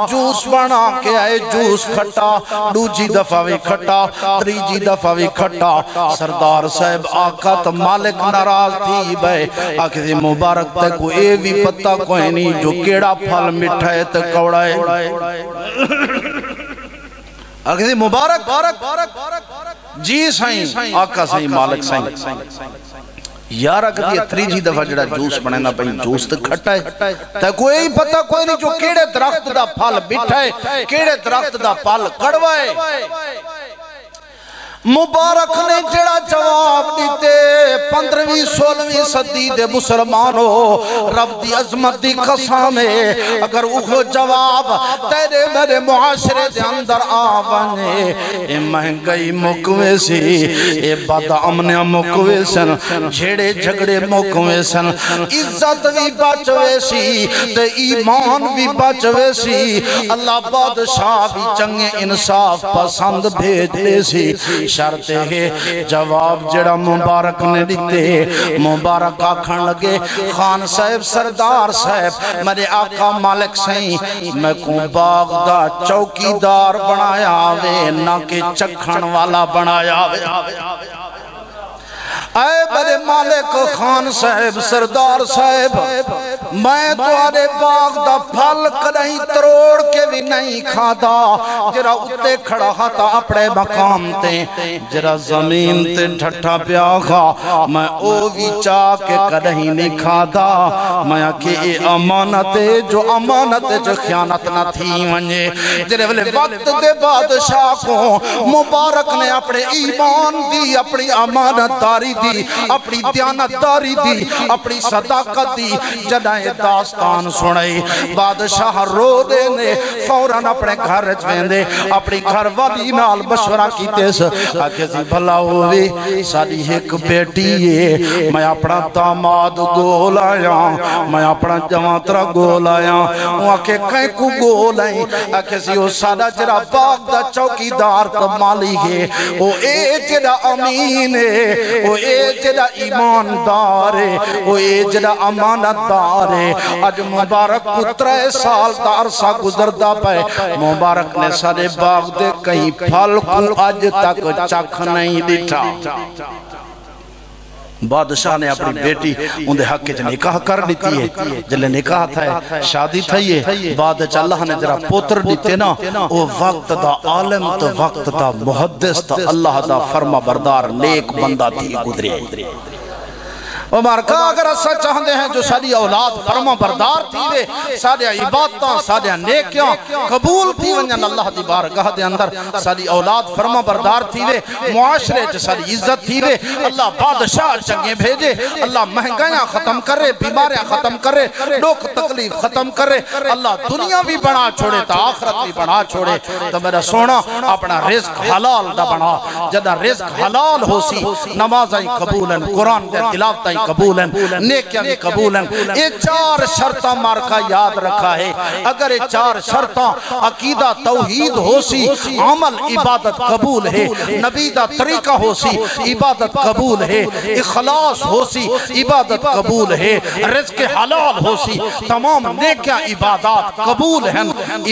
जूस बना के आए जूस खट्टा दूजी दफा भी खट्टा तीजी दफा भी खट्टा। सरदार साहब आका तो मालिक नाराज थी भाई आखिर मुबारक तक को ये भी पता कोई नहीं जो केड़ा फल मिठा है तो कौड़ा है। आखिर मुबारक जी साईं आका साईं मालिक साईं यार अगर त्रीजी दफा जरा जूस बनाना पई जूस तो खट्टा है ते कोई पता कोई नहीं जो केड़े दरख्त दा फल मिठा है केड़े दरख्त दा फल कड़वा है। मुबारक ने जड़ा जवाब दिते 15वीं 16वीं सदी दे मुसलमानो रब दी अजमत दी कसम है अगर उहो जवाब तेरे मेरे मुआशरे दे अंदर आवने ए महंगाई मुकवे सी ए बदअमनी मुकवे सन झेड़े झगड़े मुकवे सन इज्जत भी बचवे सी ते ईमान भी बचवे सी अल्लाह बादशाह भी चंगे इंसाफ पसंद भेजदे सी। शर्त है जवाब जड़ा मुबारक ने दिते मुबारक आखन लगे खान साहब सरदार साहब मेरे आका मालिक सही मैं को बाग दा चौकीदार बनाया वे ना के चखण वाला बनाया वे। आए बड़े मालिक खान साहब सरदार साहब मैं तुम्हारे बाग दा फल कहीं तरोड़ के भी नहीं खादा जरा उत्ते खड़ा हा ता अपने मकाम ते जरा जमीन ते ठट्ठा पिया खा मैं ओ भी चा के कहीं नहीं खादा मैं कि ए अमानत है जो अमानत जो खयानत ना थी वने। जेरे वेले वक्त दे बादशाह को मुबारक ने अपने ईमान दी अपनी अमानतदारी दी, अपनी दयानतदारी दी, अपनी सदाकत दी। जदाए दास्तान सुनाई बादशाह रो दे ने फौरन अपने घर वेंदे अपनी घरवाली नाल मशवरा कीते स आखे सी भला होवे साडी एक बेटी है, मैं अपना दामाद गोल आया, मैं अपना जवातरा गोल आया। ओ आखे कई को गोल आई आखे सी ओ साडा जरा बाग दा चौकीदार कमाली है, ओ ए जड़ा अमीन है, ओ ए जड़ा ईमानदार है, ओ ए जड़ा अमानतदार है। अज मुबारक पुत्रे साल दा अरसा गुजरदा पए, मुबारक ने सारे बाग दे कहीं फल को अज तक चख नहीं दिता। बादशाह ने अपनी बेटी उनके हक च निकाह कर दी है। जल्द निकाह था शादी थी है, बाद अल्लाह ने जरा पुत्र दिते ना, वो वक्त दा आलम तो वक्त दा मुहद्दिस तो अल्लाह दा फर्मा बरदार नेक बंदा थी गुजरे। अगर असा चाहते हैं जो साड़ी औलाद फर्मा बरदार थी, साड़ी इबादत साड़ी नेकियां कबूल थी वंजन अल्लाह दी बारगाह दे अंदर, साड़ी औलाद फर्मा बरदार थी, मुआशरे च साड़ी इज्जत थी, अल्लाह बादशाह चंगे भेजे, अल्लाह महंगाइयां खत्म करे, बीमारियां खत्म करे, दुख तकलीफ खत्म करे, अल्लाह दुनिया भी बना छोड़े तो आखिरत भी बना छोड़े। तो मेरा सोना अपना रिस्क हलाल दा बना, जदा रिस्क हलाल हो सी नमाज़ां कबूलन, कुरान दे तिलावतां कबूलन, नेकियां भी कबूलन। ये चार शर्तां मार्का याद रखा है। अगर ये चार शर्तां अकीदा तौहीद होसी, अमल इबादत कबूल है, नबी दा तरीका होसी इबादत कबूल है, इखलास होसी इबादत कबूल है, रिज्क हलाल होसी तमाम नेकियां इबादत कबूल हैं।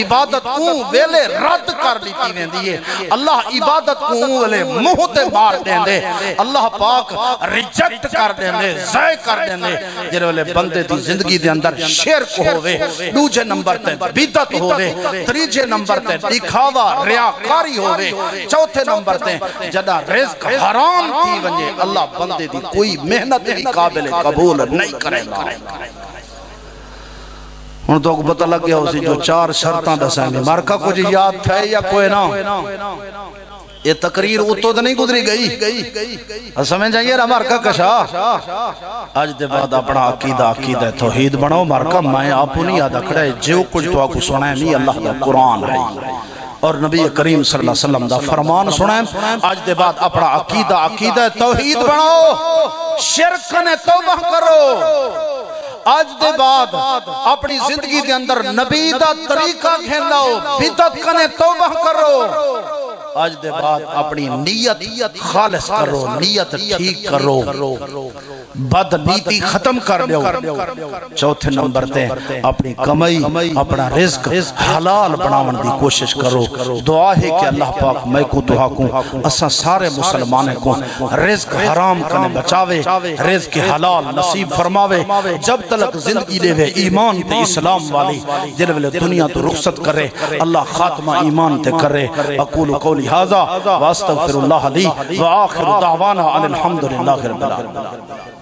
इबादत को वेले रद्द कर दी वेंदी है, अल्लाह इबादत को वेले मुंह ते मार देंदे, अल्लाह पाक रिजेक्ट कर देंदे, ज़ाय कर देने। जेरे वाले बंदे दी जिंदगी दे अंदर शिरक होवे, दूजे नंबर ते बिदअत होवे, तीजे नंबर ते दिखावा रियाकारी होवे, चौथे नंबर ते जदा रिस्क हराम थी वंजे अल्लाह बंदे दी कोई मेहनत भी काबिल कबूल नहीं करेगा। हुन तो पता लग गया उसी जो चार शर्तां दसां ने मार्का कुछ याद थे या कोई ना। ये तकरीर उतो तो नहीं गुजरी गई, समझ जाइए मार्का कशा। आज दे बाद अपना अकीदा अकीदा तौहीद बनाओ मार्का। मैं आप नहीं याद आखड़ा जो कुछ तो आपको सुना है नहीं, अल्लाह का कुरान है और नबी करीम सल्लल्लाहु अलैहि वसल्लम दा फरमान सुना है। आज दे बाद अपना अकीदा अकीदा तौहीद बनाओ, शिरक ने तौबा करो। आज दे बाद अपनी जिंदगी दे अंदर नबी दा तरीका घेनाओ, बिदअत कने तौबा करो। आज दे बाद अपनी नियत खालिस करो, नियत ठीक करो, बदनीति खत्म कर दो। चौथे नंबर ते अपनी कमाई अपना रिस्क हलाल बनावन दी कोशिश करो। दुआ है कि अल्लाह पाक मैं को तुहा को असा सारे मुसलमानों को रिस्क हराम कने बचावे, रिस्क हलाल नसीब फरमावे, जब तलक जिंदगी देवे ईमान ते इस्लाम वाली। जिल वेले दुनिया तो रुखसत करे अल्लाह खात्मा ईमान ते करे। अकूलु कौली हाजा व अस्तगफिरुल्लाह ली व आखिरु दावाना अनिल हम्दुलिल्लाहि रब्बिल आलमीन।